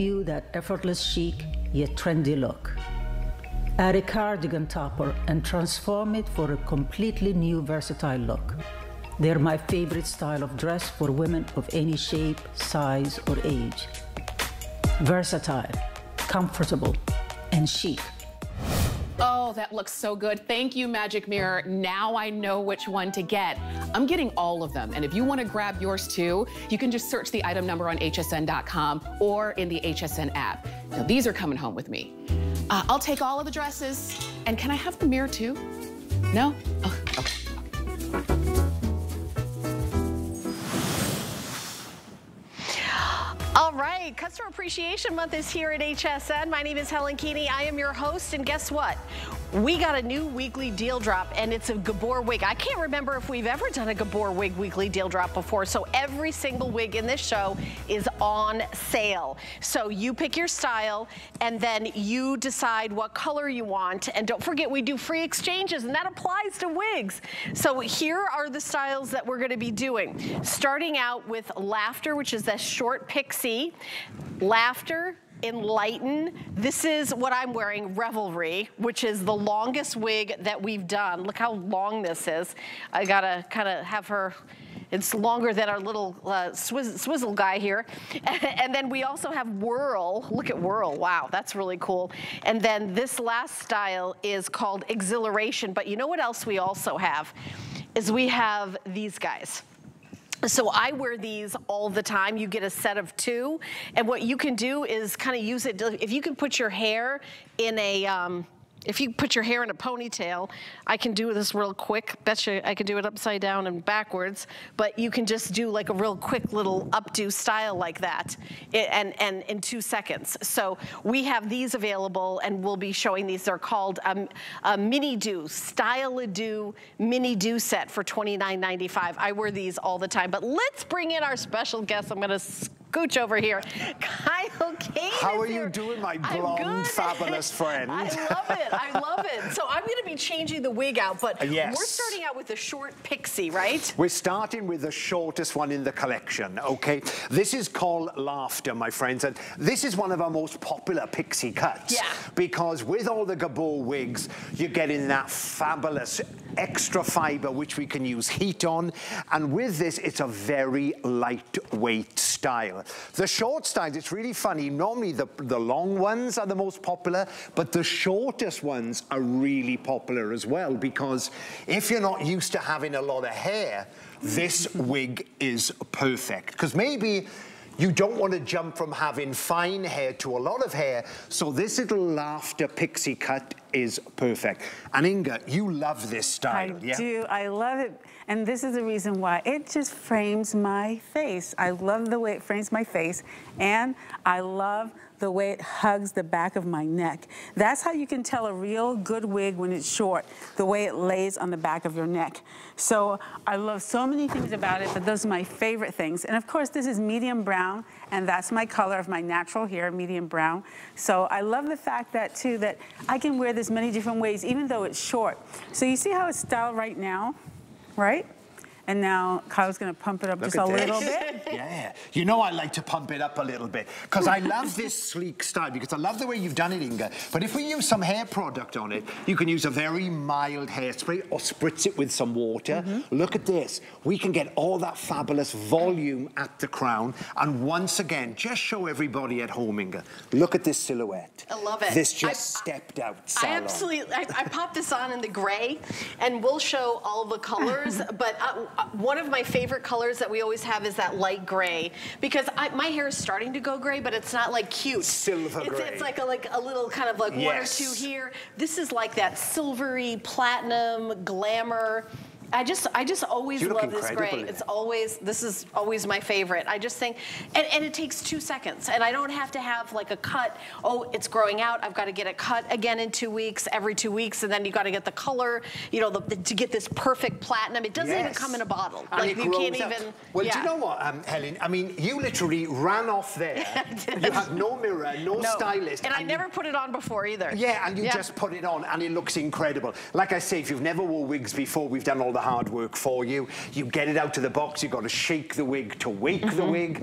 You that effortless chic yet trendy look. Add a cardigan topper and transform it for a completely new versatile look. They're my favorite style of dress for women of any shape, size, or age. Versatile, comfortable, and chic. Oh, that looks so good. Thank you, Magic Mirror. Now I know which one to get. I'm getting all of them. And if you want to grab yours too, you can just search the item number on hsn.com or in the HSN app. Now, these are coming home with me. I'll take all of the dresses. And can I have the mirror too? No? Oh, okay. All right, Customer Appreciation Month is here at HSN. My name is Helen Keaney. I am your host, and guess what? We got a new weekly deal drop, and it's a Gabor wig. I can't remember if we've ever done a Gabor wig weekly deal drop before, so every single wig in this show is on sale. So you pick your style, and then you decide what color you want. And don't forget, we do free exchanges, and that applies to wigs. So here are the styles that we're gonna be doing. Starting out with Laughter, which is that short pixie. Laughter, Enlighten. This is what I'm wearing, Revelry, which is the longest wig that we've done. Look how long this is. I gotta kind of have her, it's longer than our little swizzle guy here. And then we also have Whirl. Look at Whirl, wow, that's really cool. And then this last style is called Exhilaration, but you know what else we also have? Is we have these guys. So I wear these all the time. You get a set of two, and what you can do is kind of use it. If you can put your hair in a, if you put your hair in a ponytail, I can do this real quick. Bet you I can do it upside down and backwards, but you can just do like a real quick little updo style like that and in 2 seconds. So we have these available, and we'll be showing these. They're called a mini-do, style-a-do, mini-do set for $29.95. I wear these all the time, but let's bring in our special guest. I'm gonna scooch over here. Kyle Kaine. How are you doing, my blonde, fabulous friend? I love it. I love it. So I'm going to be changing the wig out, but yes, we're starting out with the short pixie, right? We're starting with the shortest one in the collection, okay? This is called Laughter, my friends, and this is one of our most popular pixie cuts. Yeah. Because with all the Gabor wigs, you're getting that fabulous extra fiber, which we can use heat on, and with this, it's a very lightweight style. The short styles, it's really funny. Normally the long ones are the most popular, but the shortest ones are really popular as well, because if you're not used to having a lot of hair, this wig is perfect. Because maybe you don't want to jump from having fine hair to a lot of hair, so this little Laughter pixie cut is perfect. And Inga, you love this style. I do, I love it. And this is the reason why. It just frames my face. I love the way it frames my face, and I love the way it hugs the back of my neck. That's how you can tell a real good wig when it's short, the way it lays on the back of your neck. So I love so many things about it, but those are my favorite things. And of course, this is medium brown, and that's my color of my natural hair, medium brown. So I love the fact that too, that I can wear this many different ways, even though it's short. So you see how it's styled right now, right? And now Kyle's gonna pump it up just a little bit. Yeah, you know I like to pump it up a little bit, because I love this sleek style, because I love the way you've done it, Inga. But if we use some hair product on it, you can use a very mild hairspray or spritz it with some water. Look at this. We can get all that fabulous volume at the crown. And once again, just show everybody at home, Inga. Look at this silhouette. I love it. This just stepped out salon. I popped this on in the gray, and we'll show all the colors, but one of my favorite colors that we always have is that light gray, because my hair is starting to go gray, but it's not like cute. Silver gray. It's like a little kind of like one or two here. This is like that silvery, platinum, glamour. I just always love this gray. It's always, this is always my favorite. I just think, and it takes 2 seconds, and I don't have to have like a cut. Oh, it's growing out. I've got to get it cut again in 2 weeks, every 2 weeks, and then you got to get the color, you know, to get this perfect platinum. It doesn't even come in a bottle. And like you can't even. Well, do you know what, Helen? I mean, you literally ran off there. You had no mirror, no stylist. And I never put it on before either. Yeah, and you just put it on, and it looks incredible. Like I say, if you've never wore wigs before, we've done all the hard work for you. You get it out of the box, you've got to shake the wig to wake the wig,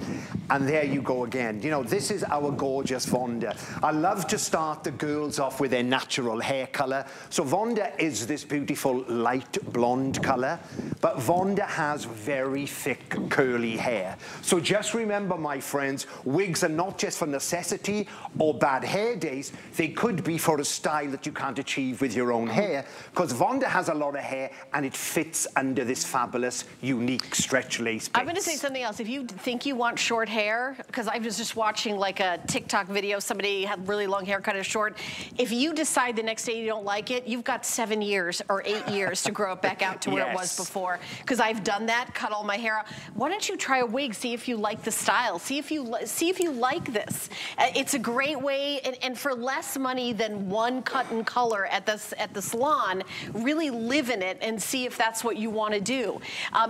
and there you go again. You know, this is our gorgeous Vonda. I love to start the girls off with their natural hair colour. So Vonda is this beautiful light blonde colour, but Vonda has very thick curly hair. So just remember, my friends, wigs are not just for necessity or bad hair days, they could be for a style that you can't achieve with your own hair, because Vonda has a lot of hair and it fits under this fabulous, unique stretch lace base. I'm going to say something else. If you think you want short hair, because I was just watching like a TikTok video, somebody had really long hair, cut it short. If you decide the next day you don't like it, you've got 7 years or 8 years to grow it back out to where it was before, because I've done that, cut all my hair out. Why don't you try a wig, see if you like the style, see if you like this. It's a great way, and for less money than one cut and color at the salon, really live in it and see if that's what you want to do.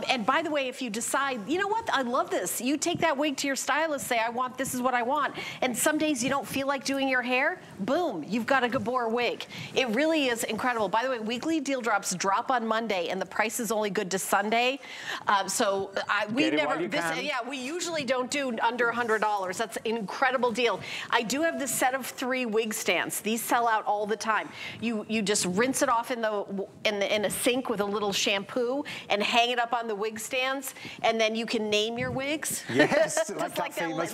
And by the way, if you decide, you know what, I love this, you take that wig to your stylist, say, I want, this is what I want, and some days you don't feel like doing your hair, boom, you've got a Gabor wig. It really is incredible. By the way, weekly deal drops drop on Monday, and the price is only good to Sunday. So we usually don't do under $100. That's an incredible deal. I do have this set of 3 wig stands. These sell out all the time. You just rinse it off in a sink with a little shampoo and hang it up on the wig stands, and then you can name your wigs. Yes, just like that famous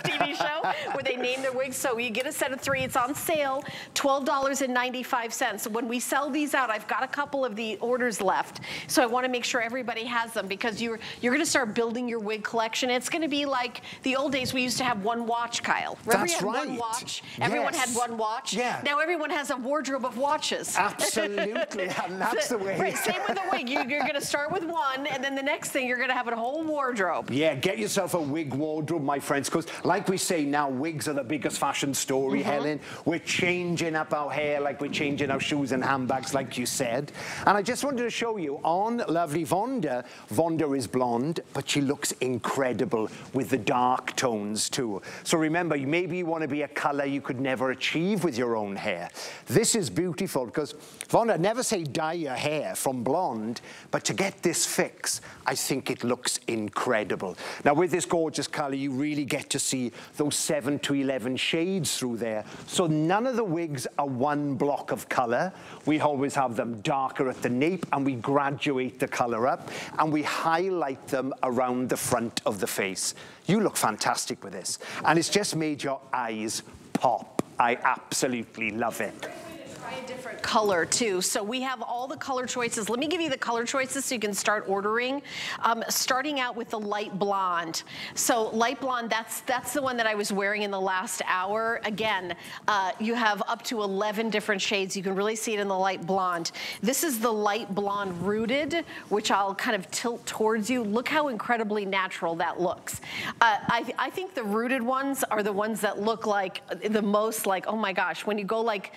TV show where they name their wigs. So you get a set of 3. It's on sale, $12.95. When we sell these out, I've got a couple of the orders left, so I want to make sure everybody has them, because you're going to start building your wig collection. It's going to be like the old days we used to have one watch, Kyle. Remember, that's right. One watch. Everyone had one watch. Yeah. Now everyone has a wardrobe of watches. Absolutely, and that's the way. Right, same with the wig. You're going to start with one, and then the next thing you're going to have a whole wardrobe. Yeah, get yourself a wig wardrobe, my friends, because like we say now, wigs are the biggest fashion story, Helen. We're changing up our hair like we're changing our shoes and handbags, like you said. And I just wanted to show you on lovely Vonda. Vonda is blonde, but she looks incredible with the dark tones too. So remember, maybe you want to be a color you could never achieve with your own hair. This is beautiful because Vonda, never say dye your hair from blonde, but to get this fix, I think it looks incredible. Now with this gorgeous color, you really get to see those 7 to 11 shades through there. So none of the wigs are one block of color. We always have them darker at the nape, and we graduate the color up, and we highlight them around the front of the face. You look fantastic with this, and it's just made your eyes pop. I absolutely love it. Try a different color too. So we have all the color choices. Let me give you the color choices so you can start ordering. Starting out with the light blonde. So light blonde, that's the one that I was wearing in the last hour. Again, you have up to 11 different shades. You can really see it in the light blonde. This is the light blonde rooted, which I'll kind of tilt towards you. Look how incredibly natural that looks. I think the rooted ones are the ones that look like the most like, oh my gosh, when you go like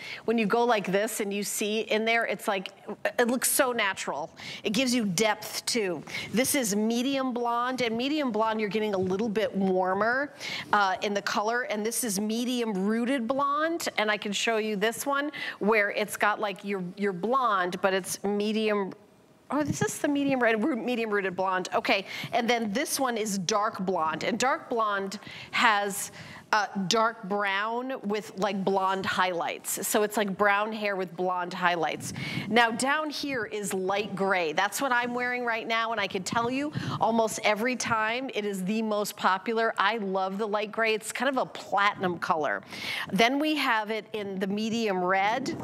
this and you see in there, it's like, it looks so natural. It gives you depth too. This is medium blonde, and medium blonde, you're getting a little bit warmer in the color, and this is medium rooted blonde, and I can show you this one where it's got like your blonde, but it's medium. Oh, this is the medium rooted blonde. Okay, and then this one is dark blonde, and dark blonde has dark brown with like blonde highlights. So it's like brown hair with blonde highlights. Now down here is light gray. That's what I'm wearing right now, and I can tell you almost every time it is the most popular. I love the light gray. It's kind of a platinum color. Then we have it in the medium red.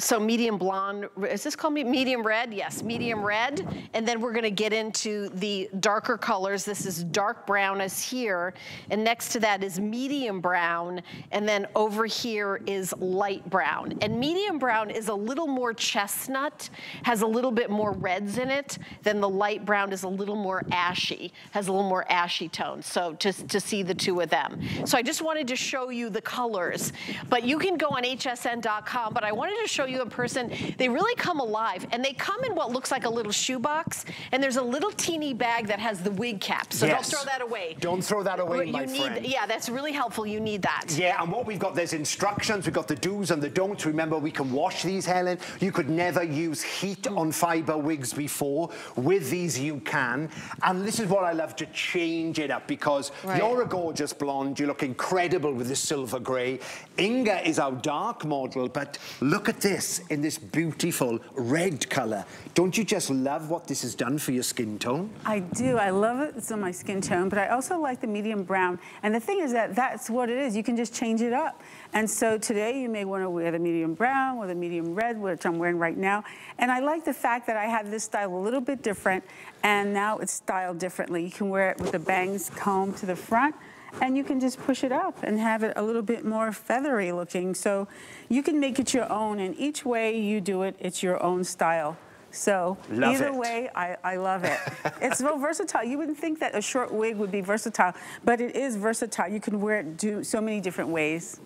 So medium blonde, is this called medium red? Yes, medium red. And then we're gonna get into the darker colors. This is dark brown is here. And next to that is medium brown. And then over here is light brown. And medium brown is a little more chestnut, has a little bit more reds in it. Then the light brown is a little more ashy, has a little more ashy tone. So just to see the two of them. So I just wanted to show you the colors, but you can go on hsn.com, but I wanted to show you in person, they really come alive. And they come in what looks like a little shoebox, and there's a little teeny bag that has the wig cap. So yes, don't throw that away. Don't throw that away, my friend. Yeah, that's really helpful. You need that. Yeah, and what we've got, there's instructions. We've got the do's and the don'ts. Remember, we can wash these, Helen. You could never use heat on fiber wigs before. With these, you can. And this is what I love, to change it up, because you're a gorgeous blonde. You look incredible with this silver grey. Inga is our dark model, but look at this in this beautiful red colour. Don't you just love what this has done for your skin tone? I do. I love it. It's on my skin tone, but I also like the medium brown. And the thing is that that's what it is. You can just change it up. And so today you may want to wear the medium brown or the medium red, which I'm wearing right now. And I like the fact that I have this style a little bit different, and now it's styled differently. You can wear it with the bangs comb to the front, and you can just push it up and have it a little bit more feathery looking. So you can make it your own, and each way you do it, it's your own style. So either way, I love it. It's so versatile. You wouldn't think that a short wig would be versatile, but it is versatile. You can wear it so many different ways.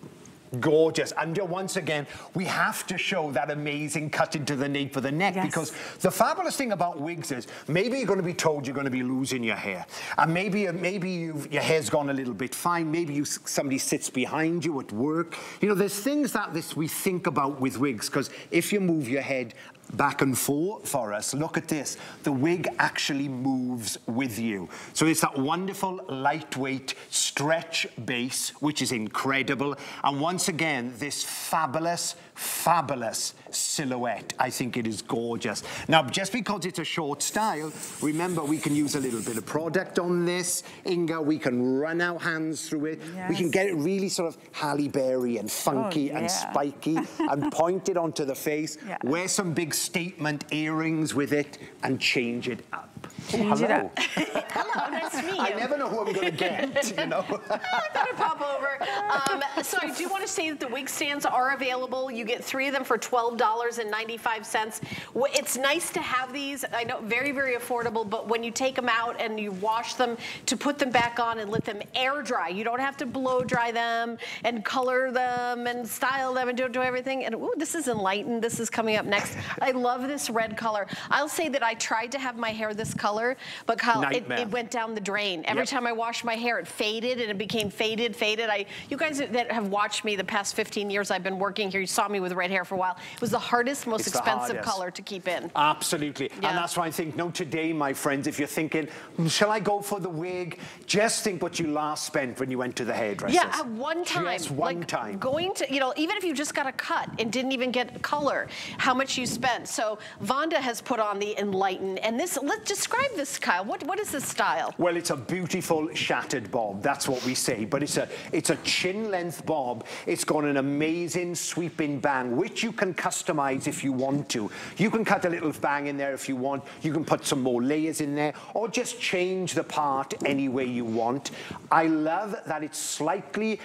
Gorgeous. And once again, we have to show that amazing cut into the nape of the neck, because the fabulous thing about wigs is maybe you're going to be told you're going to be losing your hair, and maybe your hair's gone a little bit fine, maybe somebody sits behind you at work. You know, there's things that we think about with wigs, because if you move your head back and forth for us, look at this. The wig actually moves with you. So it's that wonderful lightweight stretch base, which is incredible. And once again, this fabulous, fabulous silhouette. I think it is gorgeous. Now, just because it's a short style, remember, we can use a little bit of product on this, Inga. We can run our hands through it. Yes. We can get it really sort of Halle Berry and funky and spiky and pointed onto the face. Yeah. Wear some big statement earrings with it and change it up. Hello. Hello, nice to meet you. I never know who I'm going to get, you know. I thought I'd pop over. So I do want to say that the wig stands are available. You get 3 of them for $12.95. It's nice to have these. I know, very, very affordable, but when you take them out and you wash them, to put them back on and let them air dry. You don't have to blow dry them and color them and style them and do everything. And ooh, this is Enlighten. This is coming up next. I love this red color. I'll say that I tried to have my hair this color, but Kyle, it went down the drain. Every time I washed my hair, it faded, and it became faded. You guys that have watched me the past 15 years I've been working here, you saw me with red hair for a while. It was the hardest, most expensive color to keep in. Absolutely. Yeah. And that's why I think, no, today, my friends, if you're thinking, shall I go for the wig? Just think what you last spent when you went to the hairdresser. Yeah, at one time. Just one time. Going to, you know, even if you just got a cut and didn't even get color, how much you spent. So Vonda has put on the Enlighten, and this, let's describe this, Kyle. What is this style? Well, it's a beautiful shattered bob. That's what we say. But it's a chin-length bob. It's got an amazing sweeping bang, which you can customize if you want to. You can cut a little bang in there if you want. You can put some more layers in there, or just change the part any way you want. I love that it's slightly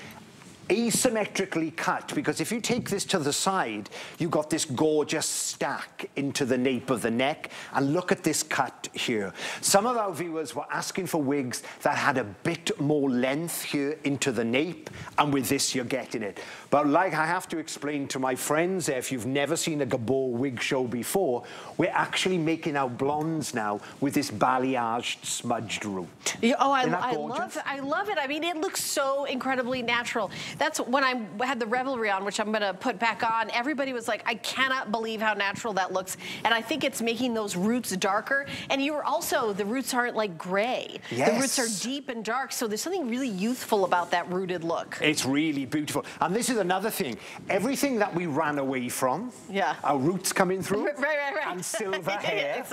asymmetrically cut, because if you take this to the side, you've got this gorgeous stack into the nape of the neck. And look at this cut here. Some of our viewers were asking for wigs that had a bit more length here into the nape, and with this you're getting it. But like I have to explain to my friends there, if you've never seen a Gabor wig show before, we're actually making our blondes now with this balayaged, smudged root. Oh, I love it. I love it. I mean, it looks so incredibly natural. That's when I had the Revelry on, which I'm going to put back on. Everybody was like, I cannot believe how natural that looks. And I think it's making those roots darker. And you were also, the roots aren't like gray. Yes. The roots are deep and dark. So there's something really youthful about that rooted look. It's really beautiful. And this is another thing. Everything that we ran away from, our roots coming through, and silver hair,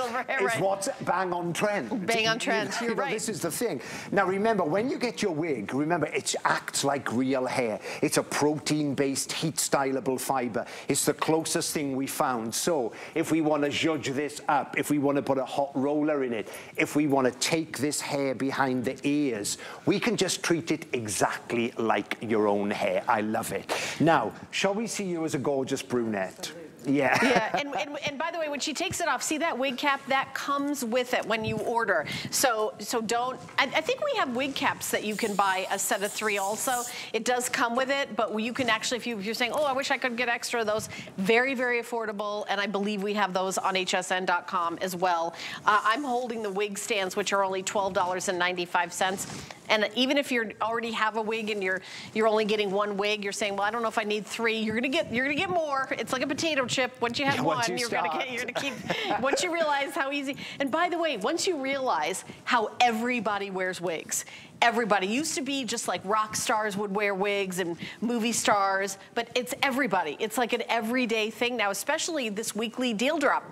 is what's bang on trend. Bang on trend, you're right. This is the thing. Now remember, when you get your wig, remember, it acts like real hair. It's a protein-based, heat-stylable fiber. It's the closest thing we found. So if we want to zhuzh this up, if we want to put a hot roller in it, if we want to take this hair behind the ears, we can just treat it exactly like your own hair. I love it. Now, shall we see you as a gorgeous brunette? Absolutely. Yeah. Yeah. And by the way, when she takes it off, see that wig cap? That comes with it when you order. So don't, I think we have wig caps that you can buy a set of 3 also. It does come with it, but you can actually, if you're saying, oh, I wish I could get extra of those, very, very affordable. And I believe we have those on hsn.com as well. I'm holding the wig stands, which are only $12.95. And even if you already have a wig and you're only getting one wig, you're saying, well, I don't know if I need 3. You're gonna get more. It's like a potato chip. Once you have one, you're gonna keep. Once you realize how easy. And by the way, once you realize how everybody wears wigs. Everybody used to be just like rock stars would wear wigs and movie stars, but it's everybody. It's like an everyday thing now, especially this weekly deal drop.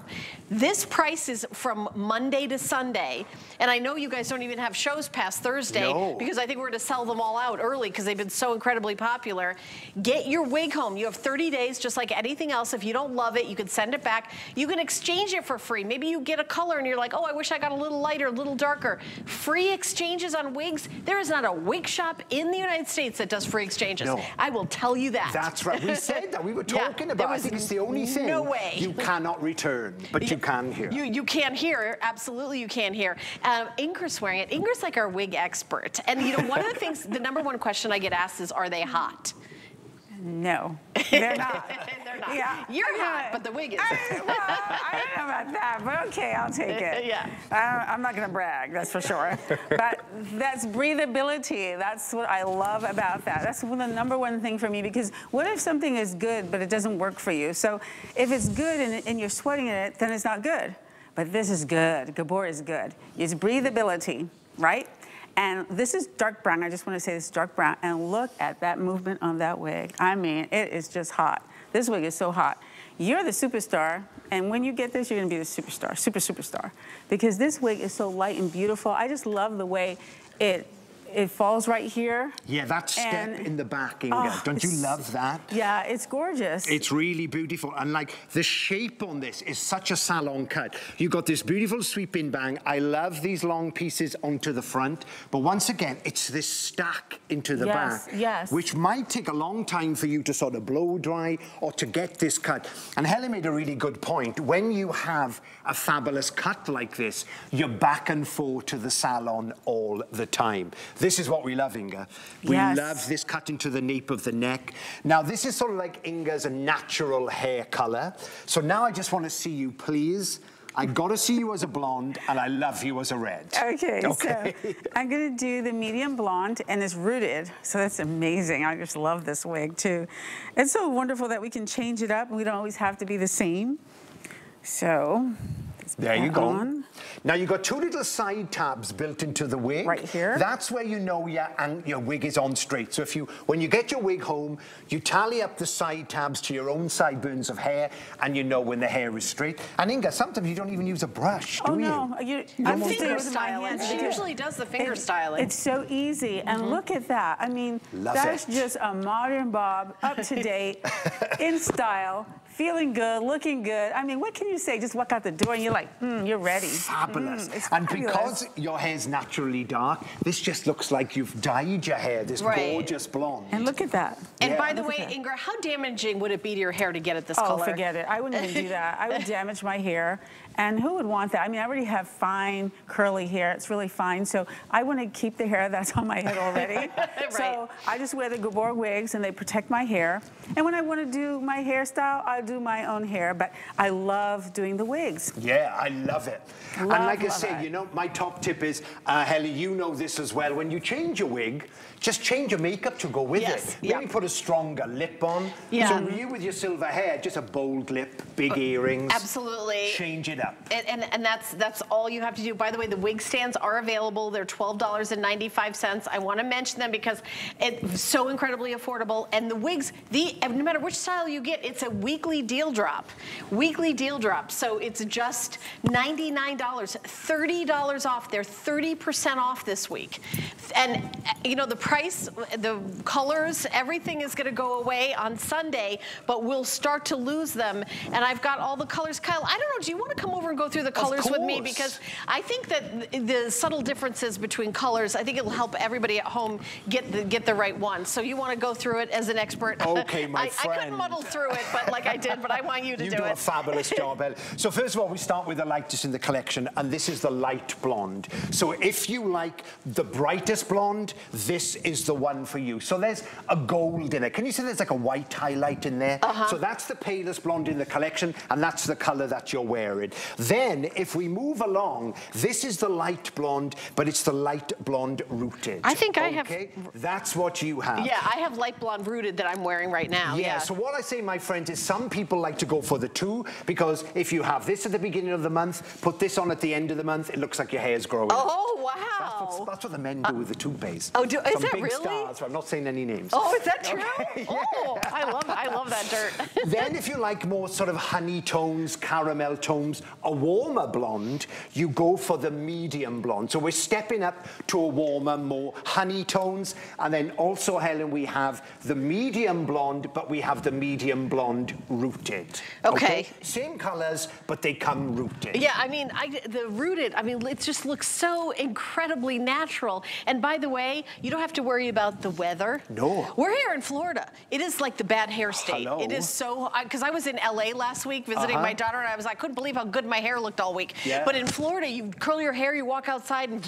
This price is from Monday to Sunday, and I know you guys don't even have shows past Thursday because I think we're going to sell them all out early because they've been so incredibly popular. Get your wig home. You have 30 days just like anything else. If you don't love it, you can send it back. You can exchange it for free. Maybe you get a color and you're like, oh, I wish I got a little lighter, a little darker. Free exchanges on wigs. There is not a wig shop in the United States that does free exchanges. No. I will tell you that. That's right. We said that. We were talking about it. I think it's the only thing you cannot return, but you can here. You can here. Absolutely, you can here. Ingrid's wearing it. Ingrid's like our wig expert. And, you know, one of the things, the #1 question I get asked is, are they hot? No, they're not. They're not. Yeah. You're hot, but the wig is. Well, I don't know about that, but okay, I'll take it. Yeah. I'm not going to brag, that's for sure. But that's breathability. That's what I love about that. That's the #1 thing for me, because what if something is good, but it doesn't work for you? So if it's good and you're sweating in it, then it's not good. But this is good. Gabor is good. It's breathability, right? And this is dark brown. I just want to say this is dark brown. And look at that movement on that wig. I mean, it is just hot. This wig is so hot. You're the superstar. And when you get this, you're going to be the superstar, superstar. Because this wig is so light and beautiful. I just love the way it falls right here. Yeah, that step in the back, Inga. Oh, don't you love that? Yeah, it's gorgeous. It's really beautiful. And like the shape on this is such a salon cut. You've got this beautiful sweeping bang. I love these long pieces onto the front. But once again, it's this stack into the back. Yes. Which might take a long time for you to sort of blow dry or to get this cut. And Helen made a really good point. When you have a fabulous cut like this, you're back and forth to the salon all the time. This is what we love, Inga. We love this cut into the nape of the neck. Now, this is sort of like Inga's natural hair color. So now I just want to see you, please. I got to see you as a blonde, and I love you as a red. Okay. So I'm going to do the medium blonde, and it's rooted, so that's amazing. I just love this wig, too. It's so wonderful that we can change it up, and we don't always have to be the same. So... there you go. Now you've got 2 little side tabs built into the wig. Right here. That's where you know your wig is on straight. So if you, when you get your wig home, you tally up the side tabs to your own sideburns of hair, and you know when the hair is straight. And Inga, sometimes you don't even use a brush, do you? Oh, no. I'm finger styling. She usually does the finger styling. It's so easy. And look at that. I mean, that's just a modern bob, up to date, in style. Feeling good, looking good. I mean, what can you say? Just walk out the door and you're like, you're ready. Fabulous. And because your hair's naturally dark, this just looks like you've dyed your hair this gorgeous blonde. And look at that. And by the way, Inga, how damaging would it be to your hair to get at this color? Oh, forget it. I wouldn't even do that. I would damage my hair. And who would want that? I mean, I already have fine, curly hair. It's really fine. So I want to keep the hair that's on my head already. So I just wear the Gabor wigs, and they protect my hair. And when I want to do my hairstyle, I do my own hair. But I love doing the wigs. Yeah, I love it. And like I say, you know, my top tip is, Halle, you know this as well. When you change your wig, just change your makeup to go with it. Maybe put a stronger lip on. Yeah. So you, with your silver hair, just a bold lip, big earrings. Absolutely. Change it up. And that's all you have to do. By the way, the wig stands are available. They're $12.95. I want to mention them because it's so incredibly affordable. And the wigs, no matter which style you get, it's a weekly deal drop. Weekly deal drop. So it's just $99, $30 off. They're 30% off this week. And, you know, the price, the colors, everything is going to go away on Sunday, but we'll start to lose them. And I've got all the colors. Kyle, I don't know, do you want to come over and go through the colors with me? Because I think that the subtle differences between colors, I think it'll help everybody at home get the right one. So you want to go through it as an expert? Okay, my friend. I couldn't muddle through it, but like I did, but I want you to do it. You do a fabulous job, Helen. So first of all, we start with the lightest in the collection, and this is the light blonde. So if you like the brightest blonde, this is the one for you. So there's a gold in it. Can you see there's like a white highlight in there? So that's the palest blonde in the collection, and that's the color that you're wearing. Then, if we move along, this is the light blonde, but it's the light blonde rooted. I think I have... Okay, that's what you have. Yeah, I have light blonde rooted that I'm wearing right now. Yeah, so what I say, my friends, is some people like to go for the two, because if you have this at the beginning of the month, put this on at the end of the month, it looks like your hair's growing. Oh, wow. That's what the men do with the toupees. Oh, is that really? Some big stars, so I'm not saying any names. Oh, is that true? Okay. Yeah. Oh, I love that dirt. Then if you like more sort of honey tones, caramel tones, a warmer blonde, you go for the medium blonde. So we're stepping up to a warmer, more honey tones. And then also, Helen, we have the medium blonde, but we have the medium blonde rooted. Okay. Same colors, but they come rooted. Yeah, I mean, the rooted, I mean, it just looks so incredibly natural. And by the way, you don't have to worry about the weather. No. We're here in Florida. It is like the bad hair state. Hello. It is so, because I was in LA last week visiting my daughter, and I couldn't believe how good my hair looked all week. Yeah. But in Florida, you curl your hair, you walk outside, and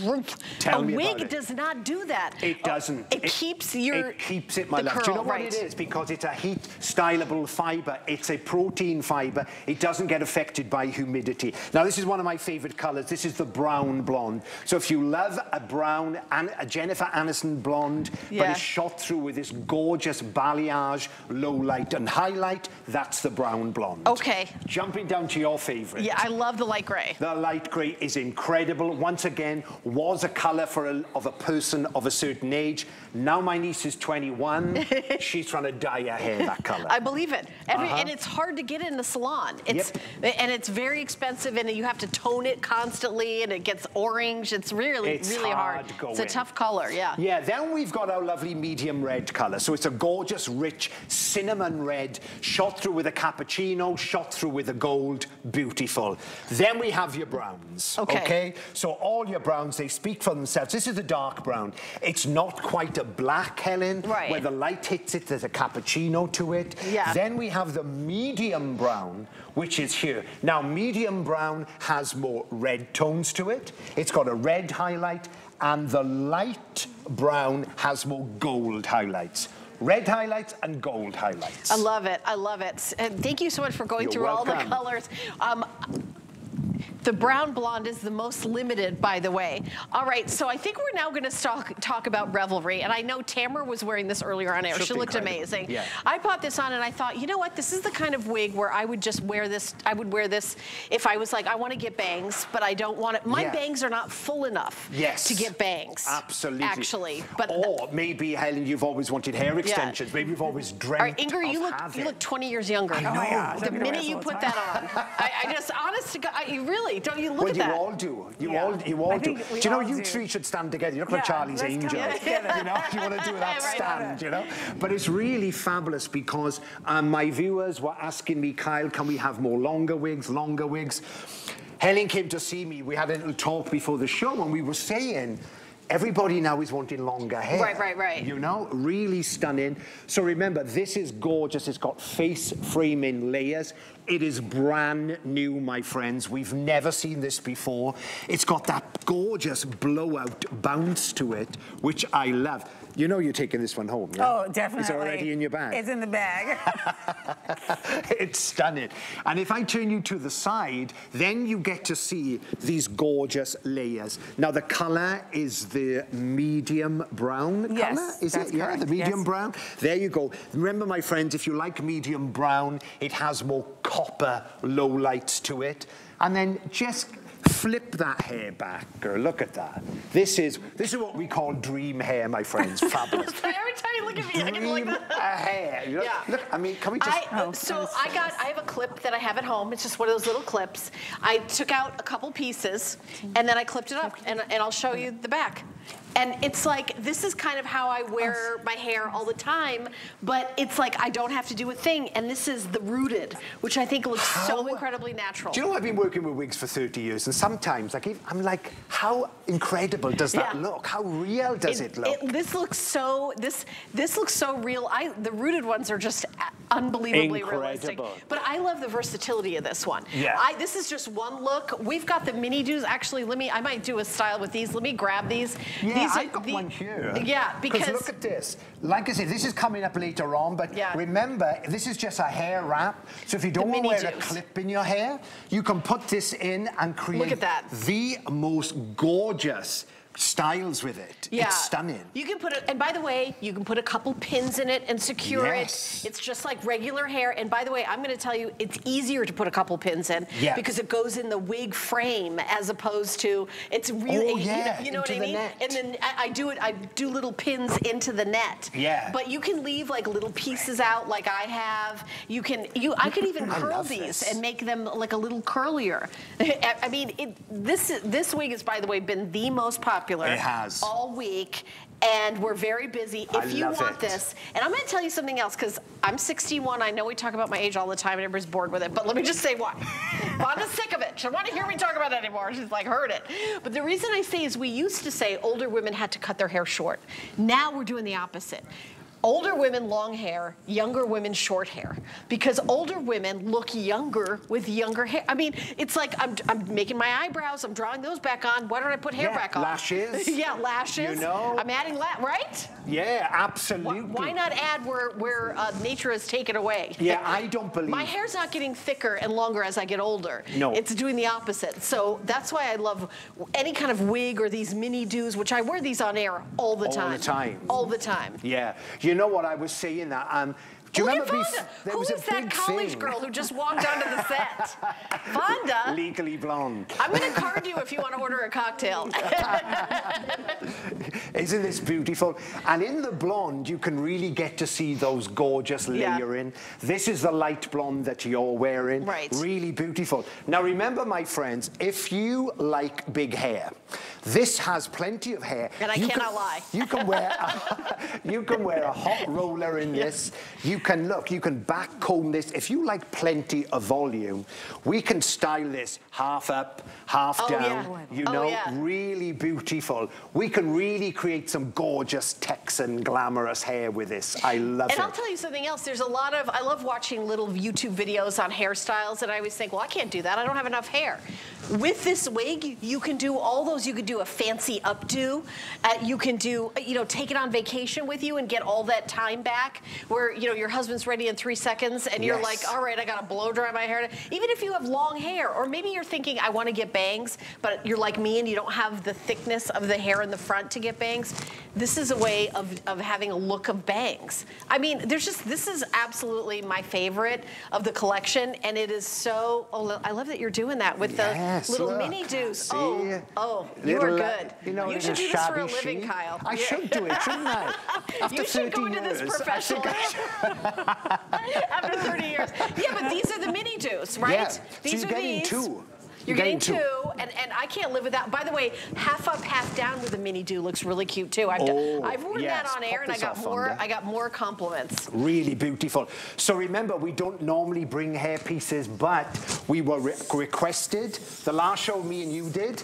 a wig does not do that. It doesn't. It keeps your curl. Do you know what it is? Because it's a heat stylable fiber. It's a protein fiber. It doesn't get affected by humidity. Now, this is one of my favorite colors. This is the brown blonde. So if you love a brown and a Jennifer Aniston blonde, but it's shot through with this gorgeous balayage, low light and highlight, that's the brown blonde. Okay. Jumping down to your favorite. Yeah, I love the light gray. The light gray is incredible. Once again, was a color for of a person of a certain age. Now my niece is 21. She's trying to dye her hair that color. I believe it. And it's hard to get in the salon. And it's very expensive, and you have to tone it constantly, and it gets orange. It's really hard. It's a tough color, yeah. Yeah, then we've got our lovely medium red color. So it's a gorgeous, rich cinnamon red, shot through with a cappuccino, shot through with a gold, beautiful. Then we have your browns, okay? So all your browns, they speak for themselves. This is the dark brown. It's not quite a black, Helen. Right. Where the light hits it, there's a cappuccino to it. Yeah. Then we have the medium brown, which is here. Now, medium brown has more red tones to it. It's got a red highlight, and the light brown has more gold highlights. Red highlights and gold highlights. I love it. I love it. And thank you so much for going through all the colors. The brown blonde is the most limited, by the way. All right, so I think we're now going to talk about Revelry. And I know Tamara was wearing this earlier on air. She looked amazing. Yeah. I bought this on and I thought, you know what? This is the kind of wig where I would just wear this. I would wear this if I was like, I want to get bangs, but I don't want it. My bangs are not full enough to get bangs. Absolutely. Actually. But or maybe, Helen, you've always wanted hair extensions. Maybe you've always dreamt Ingrid, you look 20 years younger. I know. The minute you put that on. I just, honest to God, you really. Don't you look at that? Well, you all do. You all do. Do you know you three should stand together? You look like Charlie's Angels. You know, if you want to do that stand, you know. But it's really fabulous because my viewers were asking me, Kyle, can we have more longer wigs? Helen came to see me. We had a little talk before the show, and we were saying, everybody now is wanting longer hair. Right. You know, really stunning. So remember, this is gorgeous. It's got face framing layers. It is brand new, my friends. We've never seen this before. It's got that gorgeous blowout bounce to it, which I love. You know you're taking this one home, yeah? Oh, definitely. It's already in your bag. It's in the bag. It's stunning. And if I turn you to the side, then you get to see these gorgeous layers. Now, the color is the medium brown color, is it? Yeah, the medium brown. There you go. Remember, my friends, if you like medium brown, it has more copper low lights to it. And then just flip that hair back, girl. Look at that. This is what we call dream hair, my friends. Fabulous. Every time you look at me, I get like that. Hair. You know, look, I mean, can we just... I have a clip that I have at home. It's just one of those little clips. I took out a couple pieces, and then I clipped it up, and I'll show you the back. And it's like, this is kind of how I wear my hair all the time, but it's like I don't have to do a thing. And this is the rooted, which I think looks so incredibly natural. Do you know, I've been working with wigs for 30 years, and sometimes I'm like, how incredible does that look? How real does it look? This looks so, this looks so real. The rooted ones are just unbelievably realistic. But I love the versatility of this one. Yeah. This is just one look. We've got the mini dos. Actually, I might do a style with these. Let me grab these. Yeah, these I've got one here. Yeah, because look at this. Like I said, this is coming up later on, but remember, this is just a hair wrap. So if you don't want to wear a clip in your hair, you can put this in and create the most gorgeous styles with it. Yeah. It's stunning. You can put it, and by the way, you can put a couple pins in it and secure it. It's just like regular hair. And by the way, I'm going to tell you, it's easier to put a couple pins in because it goes in the wig frame as opposed to, it's really, you know what I mean? Net. And then I do little pins into the net. Yeah. But you can leave like little pieces out like I have. You can, I could even curl these and make them like a little curlier. I mean, this wig has, by the way, been the most popular all week, and we're very busy. If you want this, and I'm going to tell you something else, because I'm 61. I know we talk about my age all the time, and everybody's bored with it. But let me just say why. Vonda's sick of it. She doesn't want to hear me talk about it anymore. She's like, heard it. But the reason I say is, we used to say older women had to cut their hair short. Now we're doing the opposite. Older women, long hair. Younger women, short hair. Because older women look younger with younger hair. I mean, it's like I'm making my eyebrows. I'm drawing those back on. Why don't I put hair back on? Lashes. Lashes. You know. I'm adding right? Yeah, absolutely. Why not add where nature has taken away? Yeah, I don't believe. My hair's not getting thicker and longer as I get older. No. It's doing the opposite. So that's why I love any kind of wig or these mini dos, which I wear these on air all the time. All the time. All the time. Yeah. You know what I was saying that do you remember who was that college girl who just walked onto the set? Vonda. Legally Blonde. I'm going to card you if you want to order a cocktail. Isn't this beautiful? And in the blonde, you can really get to see those gorgeous layering. This is the light blonde that you're wearing. Right. Really beautiful. Now remember, my friends, if you like big hair, this has plenty of hair. And I cannot lie. You can wear a hot roller in this. You can you can back comb this. If you like plenty of volume, we can style this half up, half down, you know, really beautiful. We can really create some gorgeous Texan glamorous hair with this. I love it. And I'll tell you something else. There's a lot of, I love watching little YouTube videos on hairstyles, and I always think, well, I can't do that. I don't have enough hair. With this wig, you can do all those. You could do a fancy updo. You can do, you know, take it on vacation with you and get all that time back where, you know, your husband's ready in 3 seconds and you're like, all right, I got to blow dry my hair. Even if you have long hair, or maybe you're thinking, I want to get bangs, but you're like me and you don't have the thickness of the hair in the front to get bangs. This is a way of having a look of bangs. I mean, there's just, this is absolutely my favorite of the collection, and it is so, oh, I love that you're doing that with the little mini dos. Oh, you are good. You know, you should do this for a living, Kyle. I should do it, shouldn't I? After you should go into this professionally. After 30 years. Yeah, but these are the mini dos, right? Yeah. These so are getting these. Two. You're getting two, and I can't live without. By the way, half up, half down with a mini do looks really cute too. I've worn that on air, and I got more compliments. Really beautiful. So remember, we don't normally bring hair pieces, but we were requested. The last show me and you did.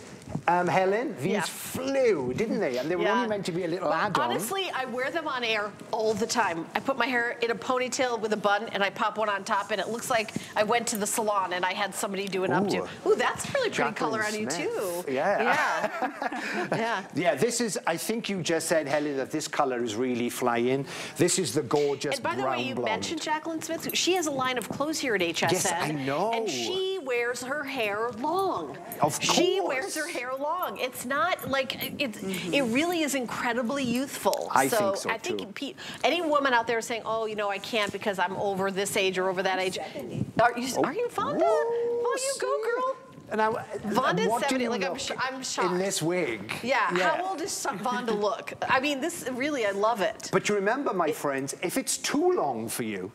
Helen, these flew, didn't they? And they were only meant to be a little add-on. Honestly, I wear them on air all the time. I put my hair in a ponytail with a bun, and I pop one on top, and it looks like I went to the salon and I had somebody do an updo. Ooh, that's really pretty color on you too. Yeah. Yeah. Yeah, this is, I think you just said, Helen, that this color is really flying. This is the gorgeous brown blonde. And by the way, you mentioned Jaclyn Smith. She has a line of clothes here at HSN. Yes, I know. And she wears her hair long. Of course. She wears her hair long. It's not like it's. It really is incredibly youthful. I think so too. Any woman out there saying, "Oh, you know, I can't because I'm over this age or over that age," are you Fonda? Oh, you go, girl. And Vonda's 70. Like, I'm shocked. In this wig. Yeah. How old does Vonda look? I mean, this really, I love it. But you remember, my friends, if it's too long for you,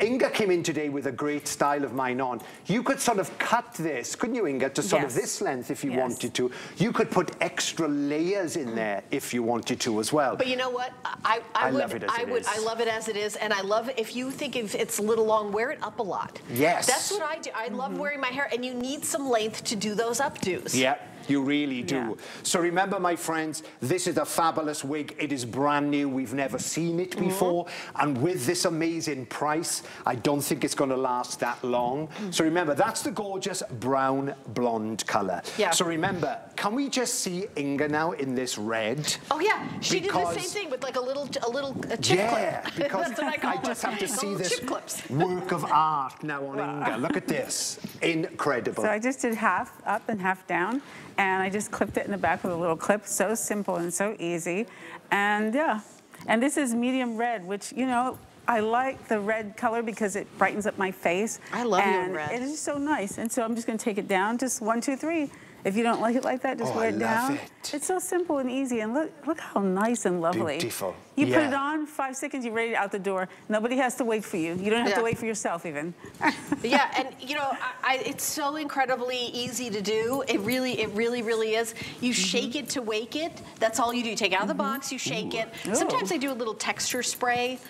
Inga came in today with a great style of mine on. You could sort of cut this, couldn't you, Inga, to sort of this length if you wanted to. You could put extra layers in there if you wanted to as well. But you know what? I love it as it is. I love it as it is, and I love it. If you think it's a little long, wear it up a lot. Yes. That's what I do. I love wearing my hair, and you need some length to do those updos. Yeah. You really do. Yeah. So remember, my friends, this is a fabulous wig. It is brand new. We've never seen it before. And with this amazing price, I don't think it's going to last that long. So remember, that's the gorgeous brown blonde color. Yeah. So remember, can we just see Inga now in this red? Oh, yeah. She did the same thing with like a little chip clip. Yeah, because I just have to see this work of art now on Inga. Look at this. Incredible. So I just did half up and half down. And I just clipped it in the back with a little clip. So simple and so easy. And yeah, and this is medium red, which, you know, I like the red color because it brightens up my face. I love your red. It is so nice. And so I'm just going to take it down. Just 1, 2, 3. If you don't like it like that, just wear it down. It's so simple and easy. And look how nice and lovely. Beautiful. You put it on, 5 seconds, you're ready out the door. Nobody has to wait for you. You don't have to wait for yourself even. And you know, it's so incredibly easy to do. It really is. You shake it to wake it. That's all you do. You take it out of the box, you shake it. Ooh. Sometimes I do a little texture spray.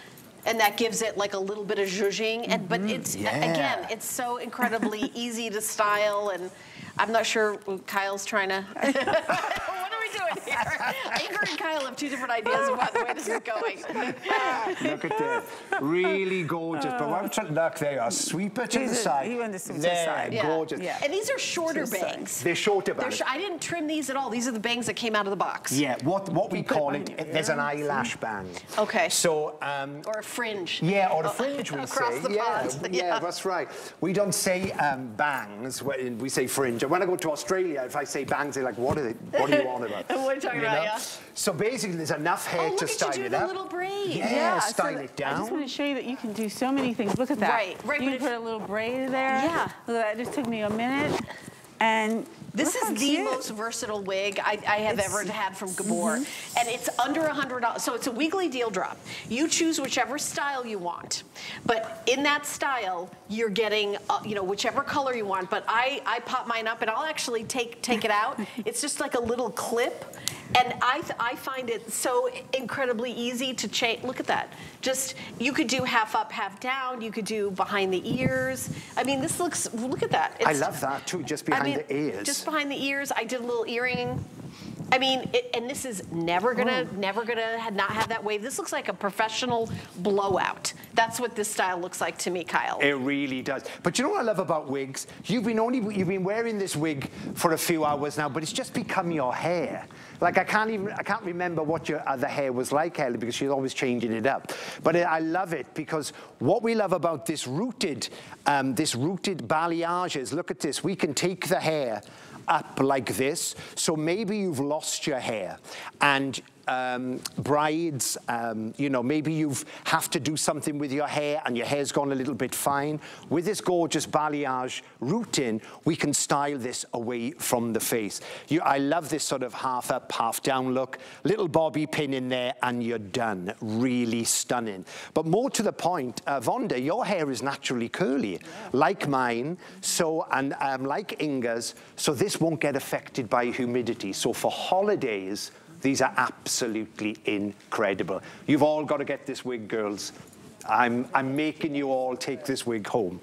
And that gives it like a little bit of zhuzhing, and but it's again, it's so incredibly easy to style, and I'm not sure Kyle's trying to. What are we doing here? Ingrid and Kyle have two different ideas about the way this is going. Look at this, really gorgeous. But what I'm trying to look, they are sweeper to the side. He went to the side. Yeah. Gorgeous. Yeah. And these are shorter bangs. They're shorter bangs. I didn't trim these at all. These are the bangs that came out of the box. Yeah. What we call it? There's an eyelash bang. Okay. So. Or a fringe. Yeah, or a fringe we say. The yeah, that's right. We don't say bangs, we say fringe. And when I go to Australia, if I say bangs, they're like, what are you on about? What are you talking about, yeah. So basically, there's enough hair to style it up. Oh, look at you doing the little braid. Yeah, style it down. I just want to show you that you can do so many things. Look at that. Right, right. You can put a little braid there. Yeah. Look at that, it just took me a minute. And this is the most versatile wig I have ever had from Gabor. And it's under $100. So it's a weekly deal drop. You choose whichever style you want. But in that style, you're getting, you know, whichever color you want. But I pop mine up, and I'll actually take it out. It's just like a little clip. And I find it so incredibly easy to change. Look at that. Just, you could do half up, half down. You could do behind the ears. I mean, this looks, look at that. It's, I love that too, just behind the ears. Just behind the ears. I did a little earring. I mean, and this is never gonna not have that wave. This looks like a professional blowout. That's what this style looks like to me, Kyle. It really does. But you know what I love about wigs? You've been wearing this wig for a few hours now, but it's just become your hair. Like I can't remember what your other hair was like, Helen, because she's always changing it up. But I love it because what we love about this rooted balayage, look at this. We can take the hair up like this. So maybe you've lost your hair, and brides, you know, maybe you have to do something with your hair and your hair's gone a little bit fine. With this gorgeous balayage routine, we can style this away from the face. I love this sort of half up, half down look. Little bobby pin in there and you're done. Really stunning. But more to the point, Vonda, your hair is naturally curly, like mine, so, and like Inga's, so this won't get affected by humidity. So for holidays, these are absolutely incredible. You've all got to get this wig, girls. I'm making you all take this wig home.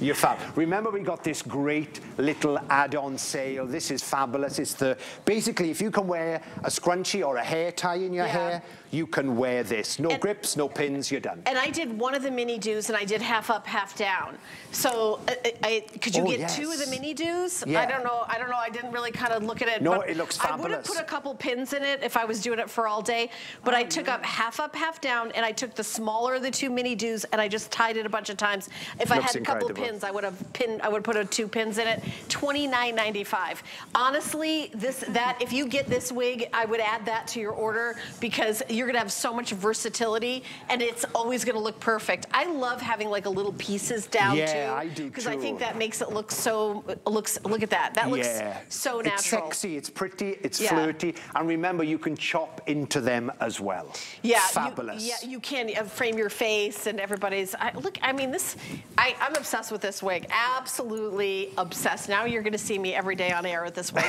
You're fab. Remember, we got this great little add-on sale. This is fabulous. It's basically, if you can wear a scrunchie or a hair tie in your hair, you can wear this. No grips, no pins, you're done. And I did one of the mini-dos, and I did half up, half down. So could you get two of the mini-dos? Yeah. I don't know. I didn't really kind of look at it. No, it looks fabulous. I would have put a couple pins in it if I was doing it for all day, but I took up, half down, and I took the smaller of the two mini-dos and I just tied it a bunch of times. If I had a couple of pins, I would put two pins in it. $29.95. Honestly, if you get this wig, I would add that to your order because you're gonna have so much versatility and it's always gonna look perfect. I love having like a little pieces down too. Yeah, I do too. Because I think that makes it look so, look at that. That looks so natural. It's sexy, it's pretty, it's flirty. And remember, you can chop into them as well. Yeah. Fabulous. You can frame your face and everybody's, I mean, this, I'm obsessed with this wig. Absolutely obsessed. Now you're gonna see me every day on air with this wig.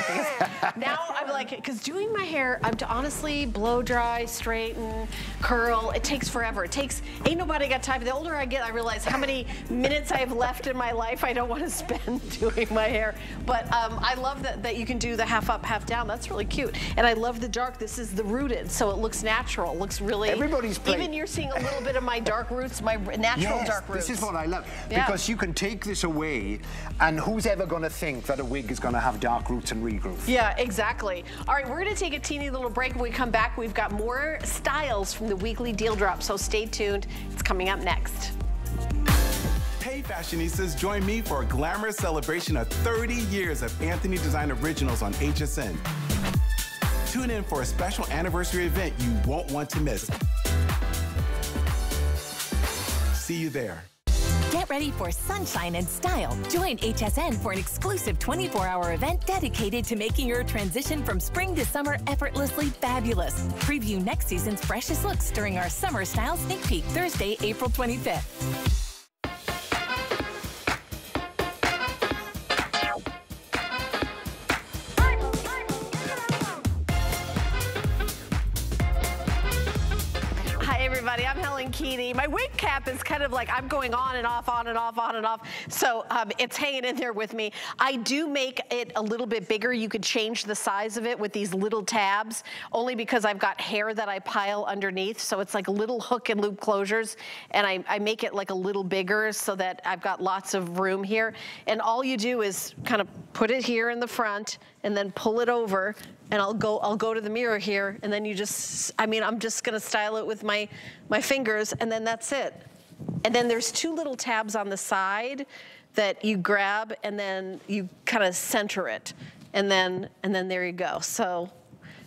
Now I'm like, because doing my hair, I'm honestly blow dry, straighten, curl, it takes forever. It takes, ain't nobody got time. The older I get, I realize how many minutes I have left in my life I don't want to spend doing my hair. But I love that you can do the half up, half down. That's really cute. And I love the dark. This is the rooted, so it looks natural. It looks really, even you're seeing a little bit of my dark roots, my natural dark roots. This is what I love. Yeah. Because you can take this away and who's ever going to think that a wig is going to have dark roots and regrowth? Yeah, exactly. All right, we're going to take a teeny little break. When we come back, we've got more styles from the weekly deal drop, so stay tuned. It's coming up next. Hey fashionistas, join me for a glamorous celebration of 30 years of Anthony Design Originals on HSN. Tune in for a special anniversary event you won't want to miss. See you there. Get ready for sunshine and style. Join HSN for an exclusive 24-hour event dedicated to making your transition from spring to summer effortlessly fabulous. Preview next season's freshest looks during our Summer Style Sneak Peek, Thursday, April 25th. I'm Helen Keaney. My wig cap is kind of like, I'm going on and off, on and off, on and off. So it's hanging in there with me. I do make it a little bit bigger. You could change the size of it with these little tabs, only because I've got hair that I pile underneath. So it's like little hook and loop closures. And I make it like a little bigger so that I've got lots of room here. And all you do is kind of put it here in the front and then pull it over. And I'll go to the mirror here, and then you just, I mean, I'm just gonna style it with my fingers, and then that's it. And then there's two little tabs on the side that you grab, and then you kind of center it. And then there you go. So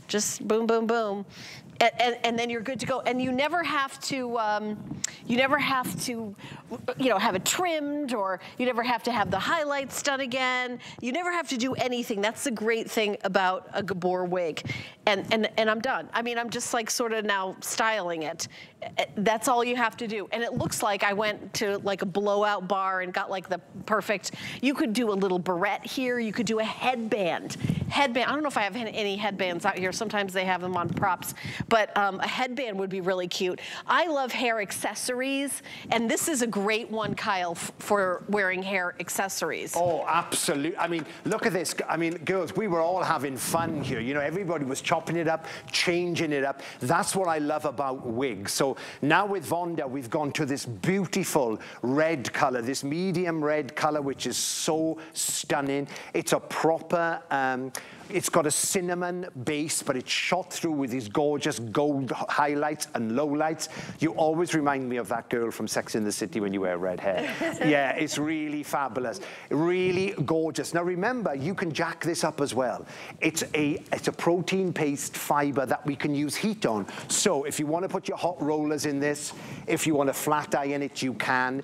just boom, boom, boom. And then you're good to go. And you never have to, you know, have it trimmed, or you never have to have the highlights done again. You never have to do anything. That's the great thing about a Gabor wig. And I'm done. I mean, I'm just like sort of now styling it. That's all you have to do. And it looks like I went to like a blowout bar and got like the perfect, you could do a little barrette here. You could do a headband. I don't know if I have any headbands out here. Sometimes they have them on props. But a headband would be really cute. I love hair accessories, and this is a great one, Kyle, for wearing hair accessories. Oh, absolutely. I mean, look at this. I mean, girls, we were all having fun here. You know, everybody was chopping it up, changing it up. That's what I love about wigs. So now with Vonda, we've gone to this beautiful red color, this medium red color, which is so stunning. It's a proper, it's got a cinnamon base, but it's shot through with these gorgeous gold highlights and lowlights. You always remind me of that girl from Sex in the City when you wear red hair. Yeah, it's really fabulous, really gorgeous. Now remember, you can jack this up as well. It's a protein paste fiber that we can use heat on. So if you want to put your hot rollers in this, if you want to flat iron it, you can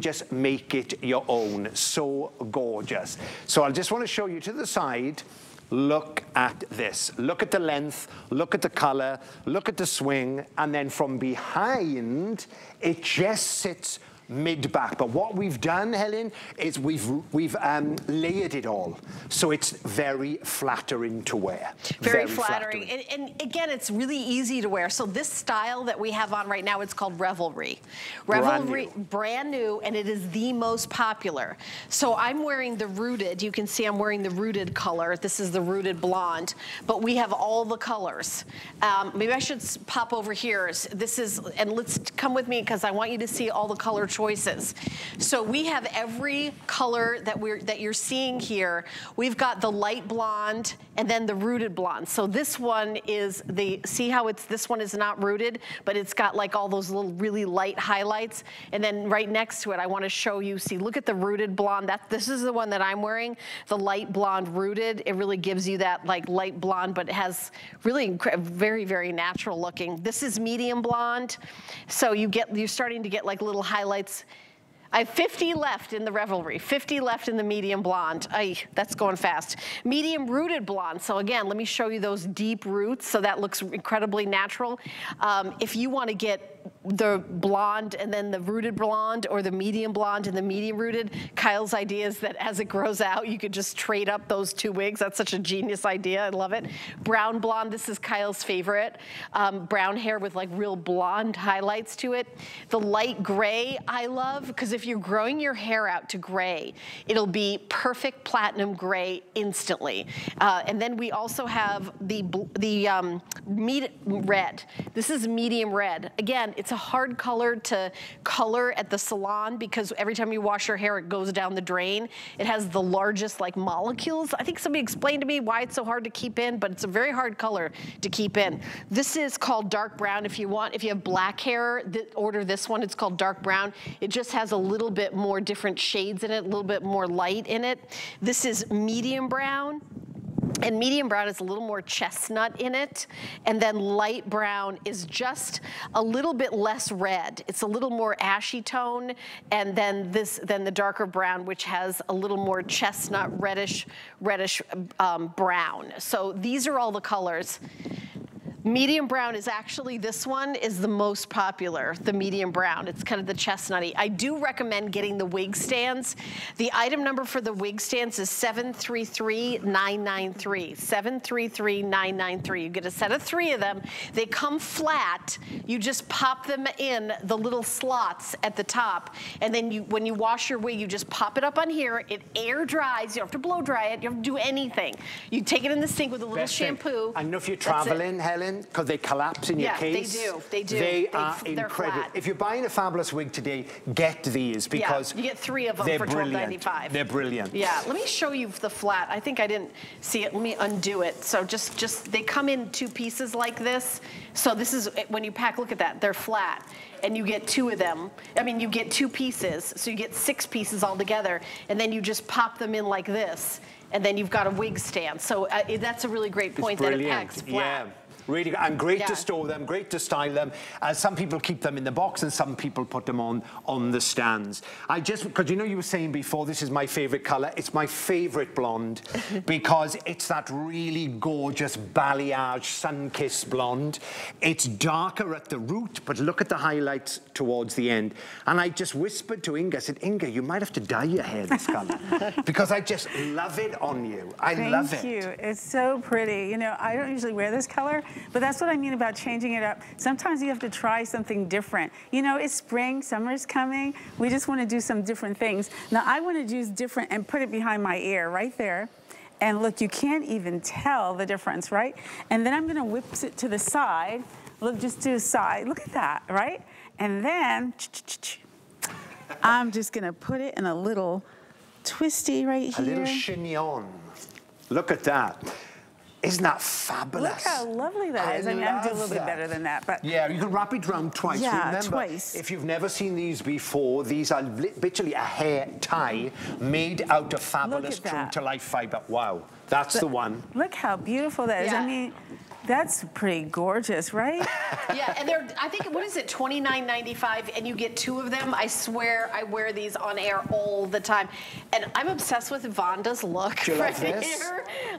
just make it your own. So gorgeous. So I just want to show you to the side. Look at this. Look at the length, look at the color, look at the swing, and then from behind, it just sits mid-back. But what we've done, Helen, is we've layered it all. So it's very flattering to wear. Very, very flattering. And again, it's really easy to wear. So this style that we have on right now, it's called Revelry. Brand new, and it is the most popular. So I'm wearing the rooted. You can see I'm wearing the rooted color. This is the rooted blonde. But we have all the colors. Maybe I should pop over here. This is, and let's come with me because I want you to see all the color choices. So we have every color that you're seeing here. We've got the light blonde and then the rooted blonde. So this one is the, see how it's, this one is not rooted, but it's got like all those little really light highlights. And then right next to it, I want to show you, see, look at the rooted blonde. That, this is the one that I'm wearing, the light blonde rooted. It really gives you that like light blonde, but it has really very, very natural looking. This is medium blonde. So you get, you're starting to get like little highlights. I have 50 left in the Revelry, 50 left in the medium blonde. Ay, that's going fast. Medium rooted blonde. So again, let me show you those deep roots. So that looks incredibly natural. If you want to get the blonde and then the rooted blonde, or the medium blonde and the medium rooted, Kyle's idea is that as it grows out, you could just trade up those two wigs. That's such a genius idea. I love it. Brown blonde. This is Kyle's favorite. Brown hair with like real blonde highlights to it. The light gray I love, because if you're growing your hair out to gray, it'll be perfect platinum gray instantly. And then we also have the red. This is medium red. Again, it's a hard color to color at the salon because every time you wash your hair, it goes down the drain. It has the largest like molecules. I think somebody explained to me why it's so hard to keep in, but it's a very hard color to keep in. This is called dark brown. If you want, if you have black hair, order this one. It's called dark brown. It just has a little bit more different shades in it, a little bit more light in it. This is medium brown. And medium brown is a little more chestnut in it. And then light brown is just a little bit less red. It's a little more ashy tone. And then this, then the darker brown, which has a little more chestnut, reddish brown. So these are all the colors. Medium brown is actually, this one is the most popular, the medium brown. It's kind of the chestnutty. I do recommend getting the wig stands. The item number for the wig stands is 733993. 733993. You get a set of 3 of them. They come flat. You just pop them in the little slots at the top, and then you, when you wash your wig, you just pop it up on here. It air dries. You don't have to blow dry it. You don't have to do anything. You take it in the sink with a little shampoo. I know if you're traveling, Helen, because they collapse in your case. Yeah, they do. They are incredible. Flat. If you're buying a fabulous wig today, get these, because yeah, you get 3 of them for $12.95. They're brilliant. Yeah, let me show you the flat. I think I didn't see it. Let me undo it. So just they come in 2 pieces like this. So this is when you pack. Look at that. They're flat. And you get 2 of them. I mean, you get 2 pieces, so you get 6 pieces all together, and then you just pop them in like this, and then you've got a wig stand. So that's a really great point that it packs flat. Yeah. Really, and great to store them, great to style them. Some people keep them in the box, and some people put them on the stands. I just, because you know you were saying before, this is my favorite color. It's my favorite blonde because it's that really gorgeous balayage, sun-kissed blonde. It's darker at the root, but look at the highlights towards the end. And I just whispered to Inga, I said, Inga, you might have to dye your hair this color because I just love it on you. I love it. Thank you. It's so pretty. You know, I don't usually wear this color, but that's what I mean about changing it up. Sometimes you have to try something different. You know, it's spring, summer's coming. We just want to do some different things. Now, I want to use different and put it behind my ear right there. And look, you can't even tell the difference, right? And then I'm going to whip it to the side. Look, just to the side. Look at that, right? And then I'm just going to put it in a little twisty right here. A little chignon. Look at that. Isn't that fabulous? Look how lovely that is. I mean, I'm doing a little bit better than that, but yeah, you can wrap it round twice. Yeah, remember, twice. If you've never seen these before, these are literally a hair tie made out of fabulous true-to-life fiber. Wow, that's the one. Look how beautiful that is. I mean, that's pretty gorgeous, right? Yeah, and they're, I think, what is it, $29.95, and you get 2 of them. I swear I wear these on air all the time. And I'm obsessed with Vonda's look right here.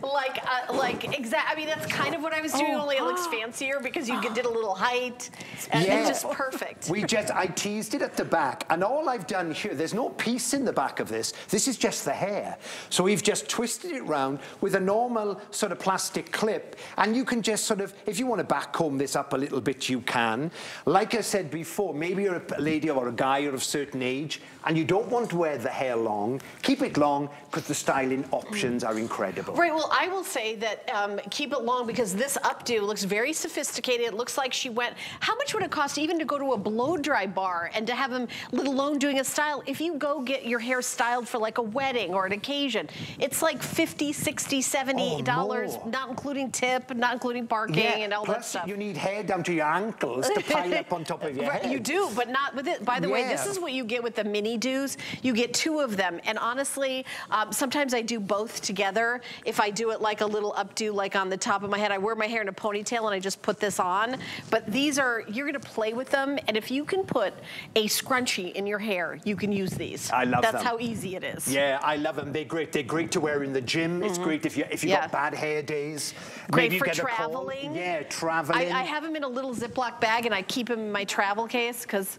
Like, exactly. I mean, that's kind of what I was doing, only it looks fancier because you did a little height, and it's just perfect. I teased it at the back, and all I've done here, there's no piece in the back of this. This is just the hair. So we've just twisted it round with a normal sort of plastic clip, and you can just just sort of, if you want to backcomb this up a little bit, you can. Like I said before, maybe you're a lady or a guy or of a certain age and you don't want to wear the hair long. Keep it long because the styling options are incredible. Right, well, I will say that keep it long because this updo looks very sophisticated. It looks like she went, how much would it cost even to go to a blow-dry bar and to have them, let alone doing a style? If you go get your hair styled for like a wedding or an occasion, it's like $50, $60, $70, not including tip, not including parking and all that stuff. Plus, you need hair down to your ankles to pile up on top of your head. You do, but not with it. By the way, this is what you get with the mini dos. You get two of them, and honestly, sometimes I do both together. If I do it like a little updo, like on the top of my head, I wear my hair in a ponytail and I just put this on. But these are, you're gonna play with them, and if you can put a scrunchie in your hair, you can use these. I love them. That's how easy it is. Yeah, I love them. They're great. They're great to wear in the gym. It's great if you got bad hair days. Great for traveling. Yeah, traveling. I have them in a little Ziploc bag and I keep them in my travel case because.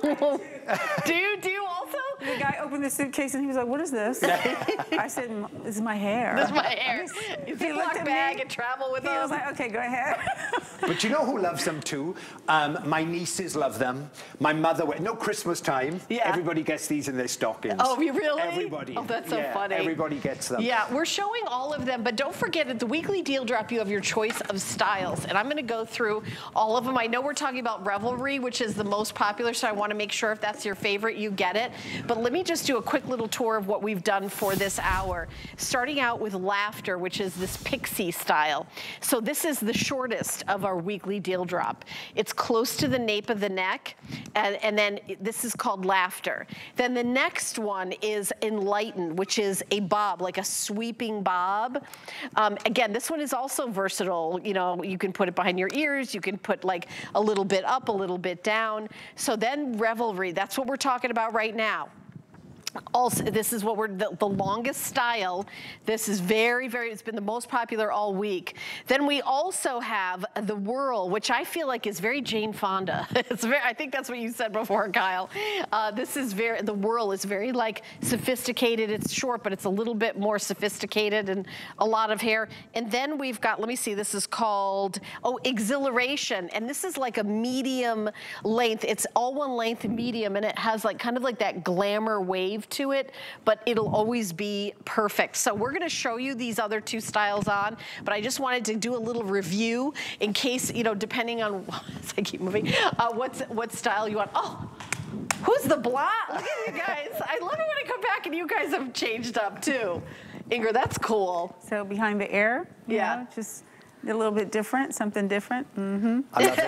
do you also? The guy opened the suitcase and he was like, "What is this?" I said, "This is my hair." This is my hair. Ziploc bag and travel with them. He was like, "Okay, go ahead." But you know who loves them too? My nieces love them. My mother wears. No, Christmas time. Yeah. Everybody gets these in their stockings. Oh, you really? Everybody. Oh, that's so funny. Everybody gets them. Yeah, we're showing all of them, but don't forget at the weekly deal drop you have your choice of styles, and I'm going to go through all of them. I know we're talking about Revelry, which is the most popular, so I want to make sure if that's your favorite, you get it. But let me just do a quick little tour of what we've done for this hour, starting out with Laughter, which is this pixie style. So this is the shortest of our weekly deal drop. It's close to the nape of the neck, and then this is called Laughter. Then the next one is Enlighten, which is a bob, like a sweeping bob. Again, this one is also versatile. You know, you can put it behind your ears, you can put like a little bit up, a little bit down. So then Revelry, that's what we're talking about right now. Also, this is what we're, the longest style. This is very, very, it's been the most popular all week. Then we also have the Whirl, which I feel like is very Jane Fonda. It's very, I think that's what you said before, Kyle. This is very, the Whirl is very like sophisticated. It's short, but it's a little bit more sophisticated and a lot of hair. And then we've got, let me see, this is called, oh, Exhilaration. And this is like a medium length. It's all one length medium, and it has like kind of like that glamour wave to it, but it'll always be perfect. So we're going to show you these other two styles on, but I just wanted to do a little review in case, you know, depending on I keep moving, what style you want. Oh, who's the blonde? Look at you guys. I love it when I come back and you guys have changed up too. Ingrid, that's cool. So behind the ear, yeah, know, just a little bit different, something different. Mm-hmm. I love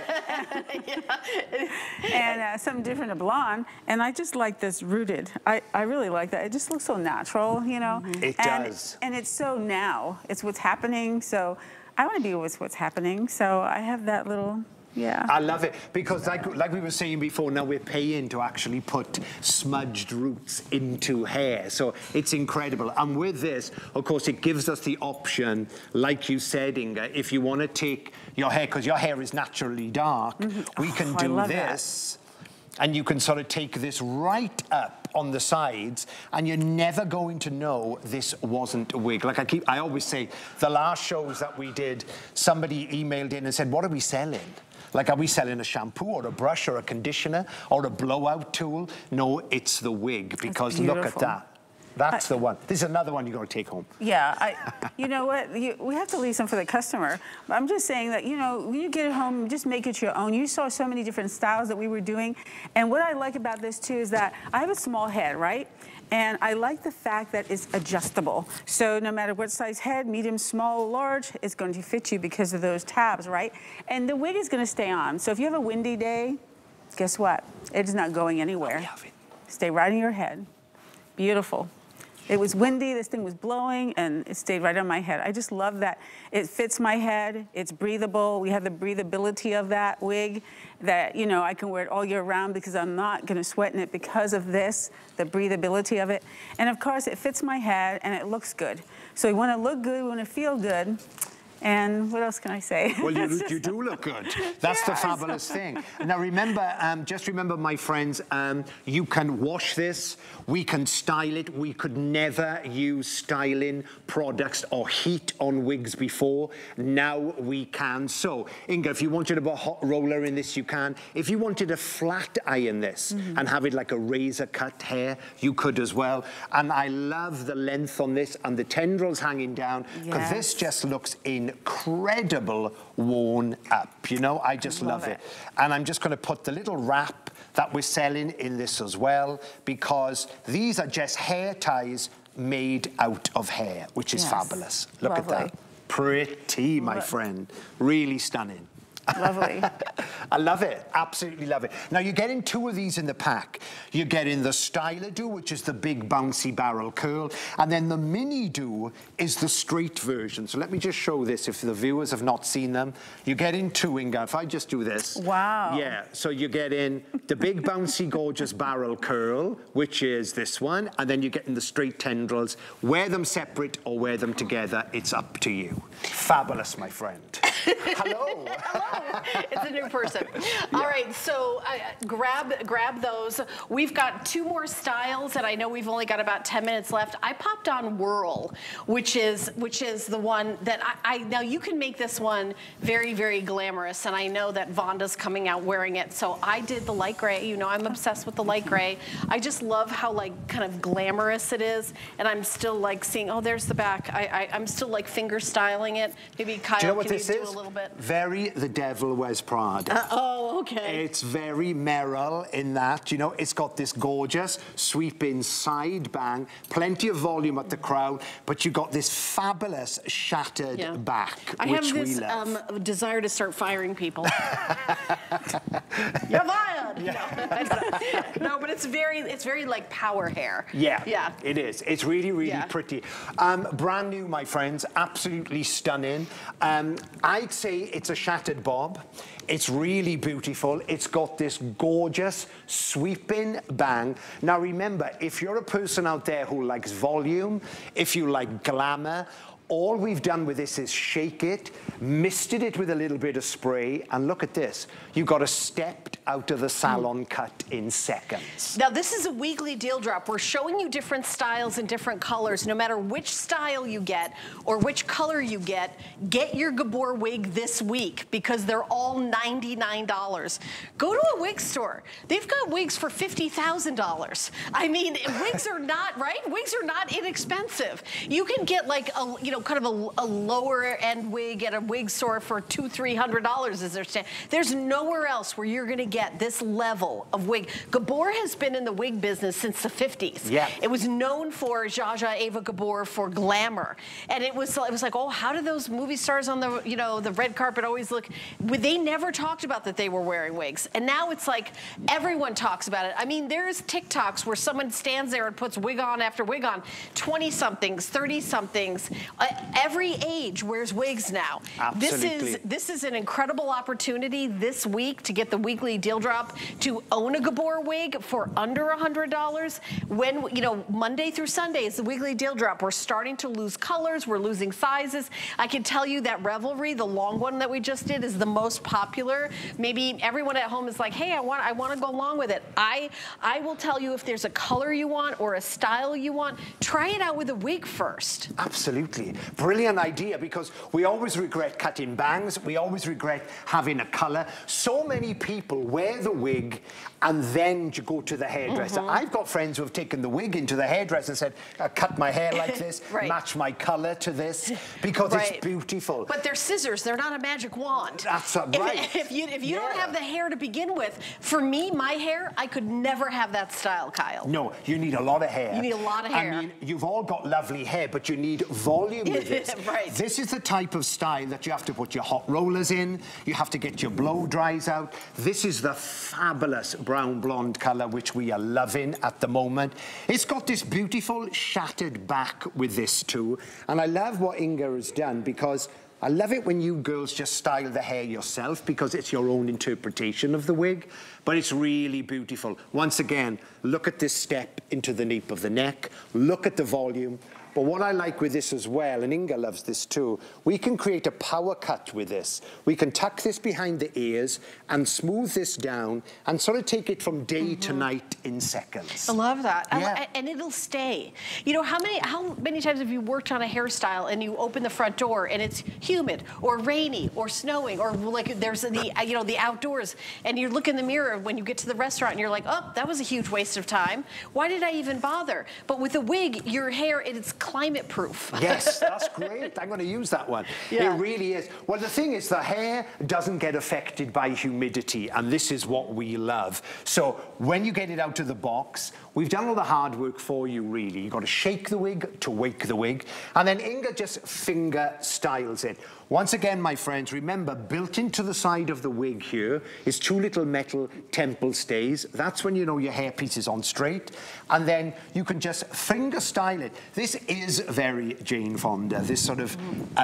it. And something different, a blonde. And I just like this rooted. I really like that. It just looks so natural, you know? Mm-hmm. It does. And it's so now. It's what's happening. So I want to be with what's happening. So I have that little... Yeah. I love it because like we were saying before, now we're paying to actually put smudged roots into hair. So it's incredible. And with this, of course, it gives us the option, like you said, Inga, if you want to take your hair, because your hair is naturally dark, we can do this. And you can sort of take this right up on the sides, and you're never going to know this wasn't a wig. Like I always say, the last shows that we did, somebody emailed in and said, "What are we selling? Like, are we selling a shampoo or a brush or a conditioner or a blowout tool?" No, it's the wig, because look at that. That's the one. This is another one you're going to take home. Yeah, you know what? We have to leave some for the customer. But I'm just saying that, you know, when you get it home, just make it your own. You saw so many different styles that we were doing. And what I like about this, too, is that I have a small head, right? And I like the fact that it's adjustable. So no matter what size head, medium, small, large, it's going to fit you because of those tabs, right? And the wig is going to stay on. So if you have a windy day, guess what? It is not going anywhere. Stay right in your head. Beautiful. It was windy, this thing was blowing, and it stayed right on my head. I just love that. It fits my head, it's breathable. We have the breathability of that wig that, you know, I can wear it all year round because I'm not gonna sweat in it because of this, the breathability of it. And of course, it fits my head and it looks good. So we wanna look good, we wanna feel good. And what else can I say? Well, you do look good. That's the fabulous thing. Now, remember, just remember, my friends, you can wash this. We can style it. We could never use styling products or heat on wigs before. Now we can. So, Inga, if you wanted a hot roller in this, you can. If you wanted a flat iron this and have it like a razor cut hair, you could as well. And I love the length on this and the tendrils hanging down, because this just looks incredible worn up. You know, I just love it. And I'm just going to put the little wrap that we're selling in this as well, because these are just hair ties made out of hair, which is fabulous. Look at that. Pretty, my friend. Really stunning. Lovely. I love it. Absolutely love it. Now, you're getting two of these in the pack. You're getting the Styler Do, which is the big bouncy barrel curl, and then the Mini Do is the straight version. So let me just show this if the viewers have not seen them. You're getting two, Inga. If I just do this. Wow. Yeah. So you're getting the big bouncy gorgeous barrel curl, which is this one, and then you're getting the straight tendrils. Wear them separate or wear them together. It's up to you. Fabulous, my friend. Hello. It's a new person. Yeah. All right, so grab those. We've got two more styles, and I know we've only got about 10 minutes left. I popped on Whirl, which is the one that I now you can make this one very, very glamorous, and I know that Vonda's coming out wearing it. So I did the light gray. You know, I'm obsessed with the light gray. I just love how like kind of glamorous it is, and I'm still like seeing. Oh, there's the back. I'm still like finger styling it. Maybe Kyle, do you know what this is? A little bit. Very The Devil Wears Prada. Oh, okay. It's very Meryl in that, you know, it's got this gorgeous sweeping side bang, plenty of volume at the crown, but you got this fabulous shattered back, which we love. Desire to start firing people. You're violent. Yeah. No, but it's very like power hair. Yeah. Yeah. It is. It's really, really pretty. Brand new, my friends. Absolutely stunning. I'd say it's a shattered bob. It's really beautiful. It's got this gorgeous sweeping bang. Now remember, if you're a person out there who likes volume, if you like glamour, all we've done with this is shake it, misted it with a little bit of spray, and look at this. You got a stepped out of the salon cut in seconds. Now, this is a weekly deal drop. We're showing you different styles and different colors. No matter which style you get or which color you get your Gabor wig this week, because they're all $99. Go to a wig store. They've got wigs for $50,000. I mean, wigs are not, right? Wigs are not inexpensive. You can get like a, you know, kind of a lower end wig at a wig store for $200–300 is their stand. There's nowhere else where you're going to get this level of wig. Gabor has been in the wig business since the 50s. Yeah. It was known for Zsa Zsa Eva Gabor for glamour, and it was like, oh, how do those movie stars on the, you know, the red carpet always look? They never talked about that they were wearing wigs, and now it's like everyone talks about it. I mean, there's TikToks where someone stands there and puts wig on after wig on. 20-somethings, 30-somethings. Every age wears wigs now. Absolutely. This is an incredible opportunity this week to get the weekly deal drop, to own a Gabor wig for under $100. When, you know, Monday through Sunday is the weekly deal drop. We're starting to lose colors. We're losing sizes. I can tell you that Revelry, the long one that we just did, is the most popular. Maybe everyone at home is like, hey, I want to go along with it. I will tell you, if there's a color you want or a style you want, try it out with a wig first. Absolutely. Brilliant idea, because we always regret cutting bangs, we always regret having a colour. So many people wear the wig and then you go to the hairdresser. I've got friends who have taken the wig into the hairdresser and said, I cut my hair like this, match my colour to this, because it's beautiful. But they're scissors, they're not a magic wand. That's right. If you don't have the hair to begin with, for me, my hair, I could never have that style, Kyle. No, you need a lot of hair. You need a lot of hair. I mean, you've all got lovely hair, but you need volume with this. This is the type of style that you have to put your hot rollers in, you have to get your blow dries out. This is the fabulous brown blonde colour, which we are loving at the moment. It's got this beautiful shattered back with this too, and I love what Inga has done, because I love it when you girls just style the hair yourself, because it's your own interpretation of the wig, but it's really beautiful. Once again, look at this step into the nape of the neck, look at the volume, But what I like with this as well, and Inga loves this too, we can create a power cut with this. We can tuck this behind the ears and smooth this down and sort of take it from day to night in seconds. I love that. Yeah. And it'll stay. You know, how many times have you worked on a hairstyle and you open the front door and it's humid or rainy or snowing or like there's the, you know, the outdoors, and you look in the mirror when you get to the restaurant and you're like, oh, that was a huge waste of time. Why did I even bother? But with a wig, your hair, it's climate proof. Yes, that's great. I'm going to use that one. Yeah. It really is. Well, the thing is, the hair doesn't get affected by humidity, and this is what we love. So when you get it out of the box, we've done all the hard work for you, really. You've got to shake the wig to wake the wig. And then Inga just finger styles it. Once again, my friends, remember, built into the side of the wig here is two little metal temple stays. That's when you know your hairpiece is on straight. And then you can just finger style it. This is very Jane Fonda, this sort of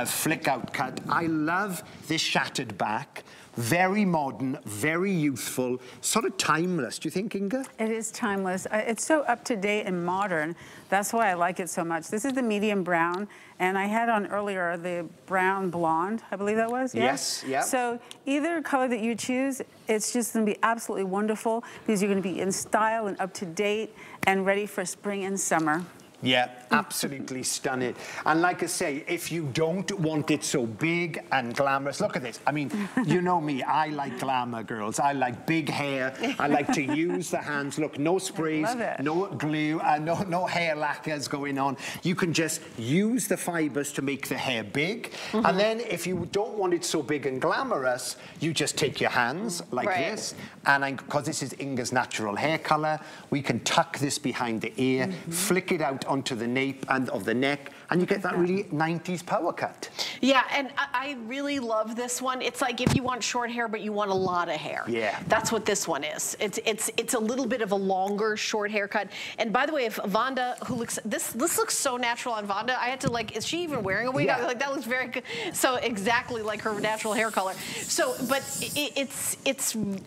flick out cut. I love this shattered back. Very modern, very youthful, sort of timeless. Do you think, Inga? It is timeless. It's so up-to-date and modern. That's why I like it so much. This is the medium brown, and I had on earlier the brown blonde, I believe that was? Yeah? Yes, yeah. So either color that you choose, it's just going to be absolutely wonderful because you're going to be in style and up-to-date and ready for spring and summer. Yeah, absolutely stunning. And like I say, if you don't want it so big and glamorous, look at this. I mean, you know me, I like glamour girls. I like big hair. I like to use the hands. Look, no sprays, no glue, no hair lacquers going on. You can just use the fibers to make the hair big. And then if you don't want it so big and glamorous, you just take your hands like this. And because this is Inga's natural hair color, we can tuck this behind the ear, flick it out onto the nape and of the neck, and you get that really 90s power cut. Yeah, and I really love this one. It's like if you want short hair, but you want a lot of hair. Yeah. That's what this one is. It's a little bit of a longer, short haircut. And by the way, if Vonda, who looks, this looks so natural on Vonda, I had to like, is she even wearing a wig? Yeah. I was like, that looks very good. So exactly like her natural hair color. So, but it's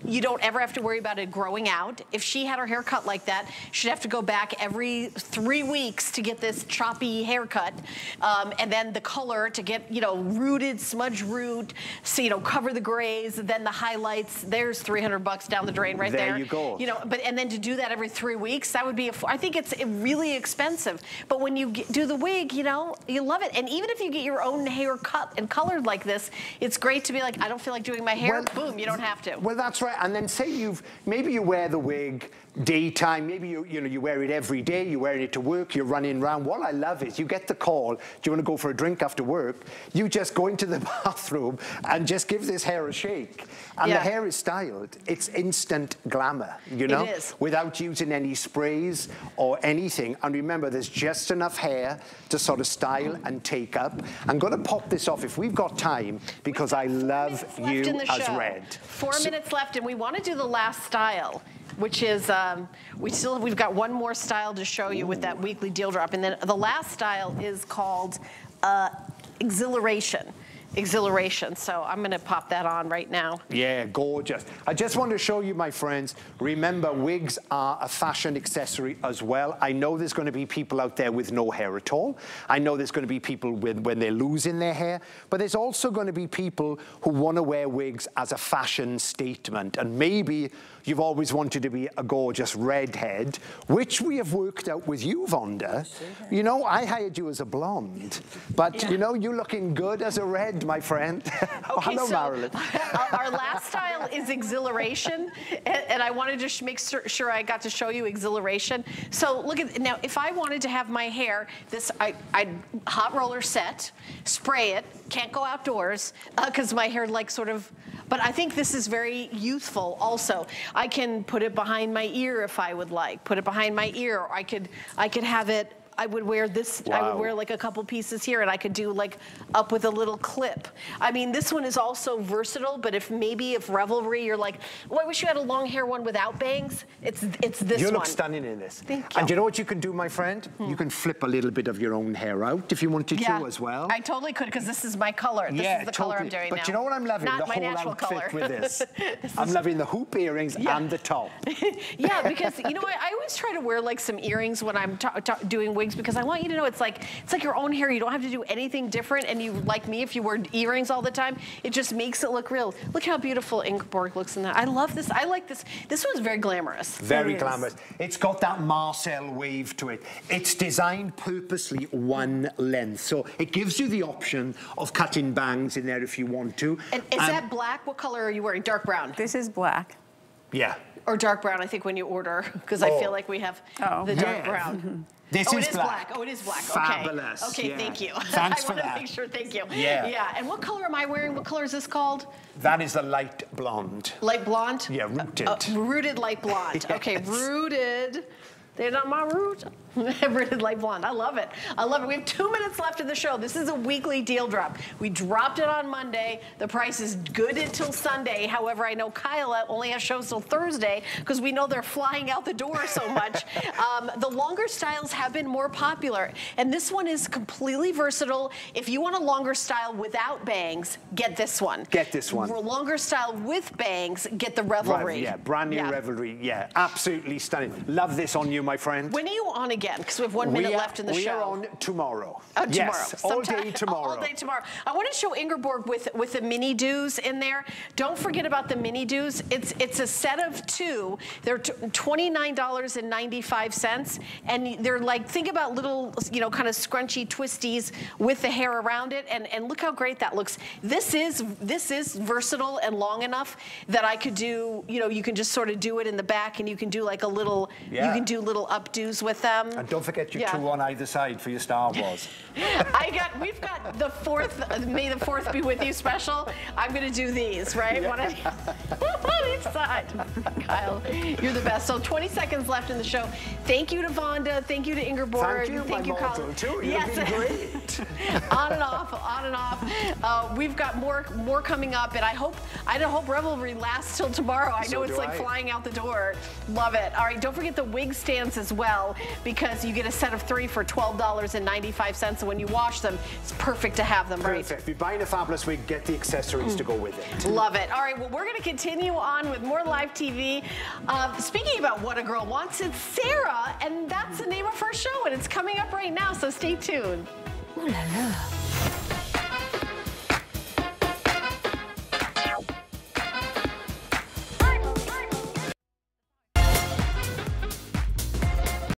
you don't ever have to worry about it growing out. If she had her hair cut like that, she'd have to go back every 3 weeks to get this choppy haircut, and then the color to get, you know, rooted, smudge root, so, you know, cover the grays, then the highlights. There's $300 down the drain right there. There you go. You know, but and then to do that every 3 weeks, that would be, I think it's really expensive. But when you do the wig, you know, you love it. And even if you get your own hair cut and colored like this, it's great to be like, I don't feel like doing my hair. Well, boom, you don't have to. Well, that's right. And then say maybe you wear the wig daytime, maybe you wear it every day, you're wearing it to work, you're running around. What I love is you get the call, do you want to go for a drink after work? You just go into the bathroom and just give this hair a shake. And the hair is styled. It's instant glamour, you know? It is. Without using any sprays or anything. And remember, there's just enough hair to sort of style and take up. I'm going to pop this off if we've got time, because I love you as red. 4 minutes left, and we want to do the last style, which is, we've got one more style to show you with that weekly deal drop. And then the last style is called Exhilaration. So I'm gonna pop that on right now. Yeah, gorgeous. I just want to show you, my friends, remember, wigs are a fashion accessory as well. I know there's gonna be people out there with no hair at all. I know there's gonna be people when they're losing their hair, but there's also gonna be people who wanna wear wigs as a fashion statement. And maybe you've always wanted to be a gorgeous redhead, which we have worked out with you, Vonda. You know, I hired you as a blonde, but you know, you're looking good as a red, my friend. Okay, oh, hello, so Marilyn. Our last style is Exhilaration, and I wanted to make sure I got to show you Exhilaration. So look at, now if I wanted to have my hair, I'd hot roller set, spray it, can't go outdoors because my hair like sort of, but I think this is very youthful also. I can put it behind my ear if I would like, put it behind my ear, or I could have it, I would wear this, I would wear like a couple pieces here, and I could do like up with a little clip. I mean, this one is also versatile, but if Revelry, you're like, oh, I wish you had a long hair one without bangs, it's this one. You look stunning in this. Thank you. And you know what you can do, my friend? You can flip a little bit of your own hair out if you wanted to as well. I totally could, because this is my color. This is the color I'm doing now. But you know what I'm loving? Not the whole outfit color. With this. I'm loving the hoop earrings and the top. Yeah, because you know, I always try to wear like some earrings when I'm doing wigs. wigs, because I want you to know it's like your own hair. You don't have to do anything different, and you, like me, if you wear earrings all the time, it just makes it look real. Look how beautiful Ingeborg looks in that. I love this. I like this. This one's very glamorous. Very glamorous. It's got that Marcel wave to it. It's designed purposely one length, so it gives you the option of cutting bangs in there if you want to. And is that black? What color are you wearing? Dark brown? This is black. Yeah. Or dark brown, I think, when you order, because I feel like we have the dark brown. This is black. Oh, it is black. Fabulous. Okay, yeah. Thank you. Thanks for that. I want to make sure, thank you. Yeah. Yeah, and what color am I wearing? What color is this called? That is the light blonde. Light blonde? Yeah, rooted. Rooted light blonde. Yes. Okay, rooted. They're not my root. Rooted light blonde. I love it. I love it. We have 2 minutes left of the show. This is a weekly deal drop. We dropped it on Monday. The price is good until Sunday. However, I know Kyle only has shows till Thursday because we know they're flying out the door so much. The longer styles have been more popular, and this one is completely versatile. If you want a longer style without bangs, get this one. Get this one. For a longer style with bangs, get the Revelry. Yeah, brand new Revelry. Yeah, absolutely stunning. Love this on you, my friend. When are you on again? Because we have 1 minute left in the show. We are on tomorrow. Oh, tomorrow. Yes, all day tomorrow. All day tomorrow. I want to show Ingeborg with the mini do's in there. Don't forget about the mini do's. It's a set of two. They're $29.95, and they're like, think about little, you know, kind of scrunchy twisties with the hair around it, and look how great that looks. This is versatile and long enough that I could do, you know, you can just sort of do it in the back, and you can do like a little, you can do little updos with them. And don't forget your two on either side for your Star Wars. We've got the 4th, May the 4th be with you special. I'm gonna do these, right? Yeah. On each side. Kyle, you're the best. So 20 seconds left in the show. Thank you to Vonda, thank you to Ingeborg. Thank you, Kyle. Yes. Great. On and off, on and off. We've got more coming up, and I hope Revelry lasts till tomorrow. I know it's like flying out the door. Love it. All right, don't forget the wig stands as well, because you get a set of three for $12.95, and when you wash them, it's perfect to have them, right? Perfect. If you're buying a fabulous wig, get the accessories to go with it. Love it. All right, well, we're going to continue on with more live TV. Speaking about What a Girl Wants, it's Sarah, and that's the name of her show, and it's coming up right now, so stay tuned. Ooh la la.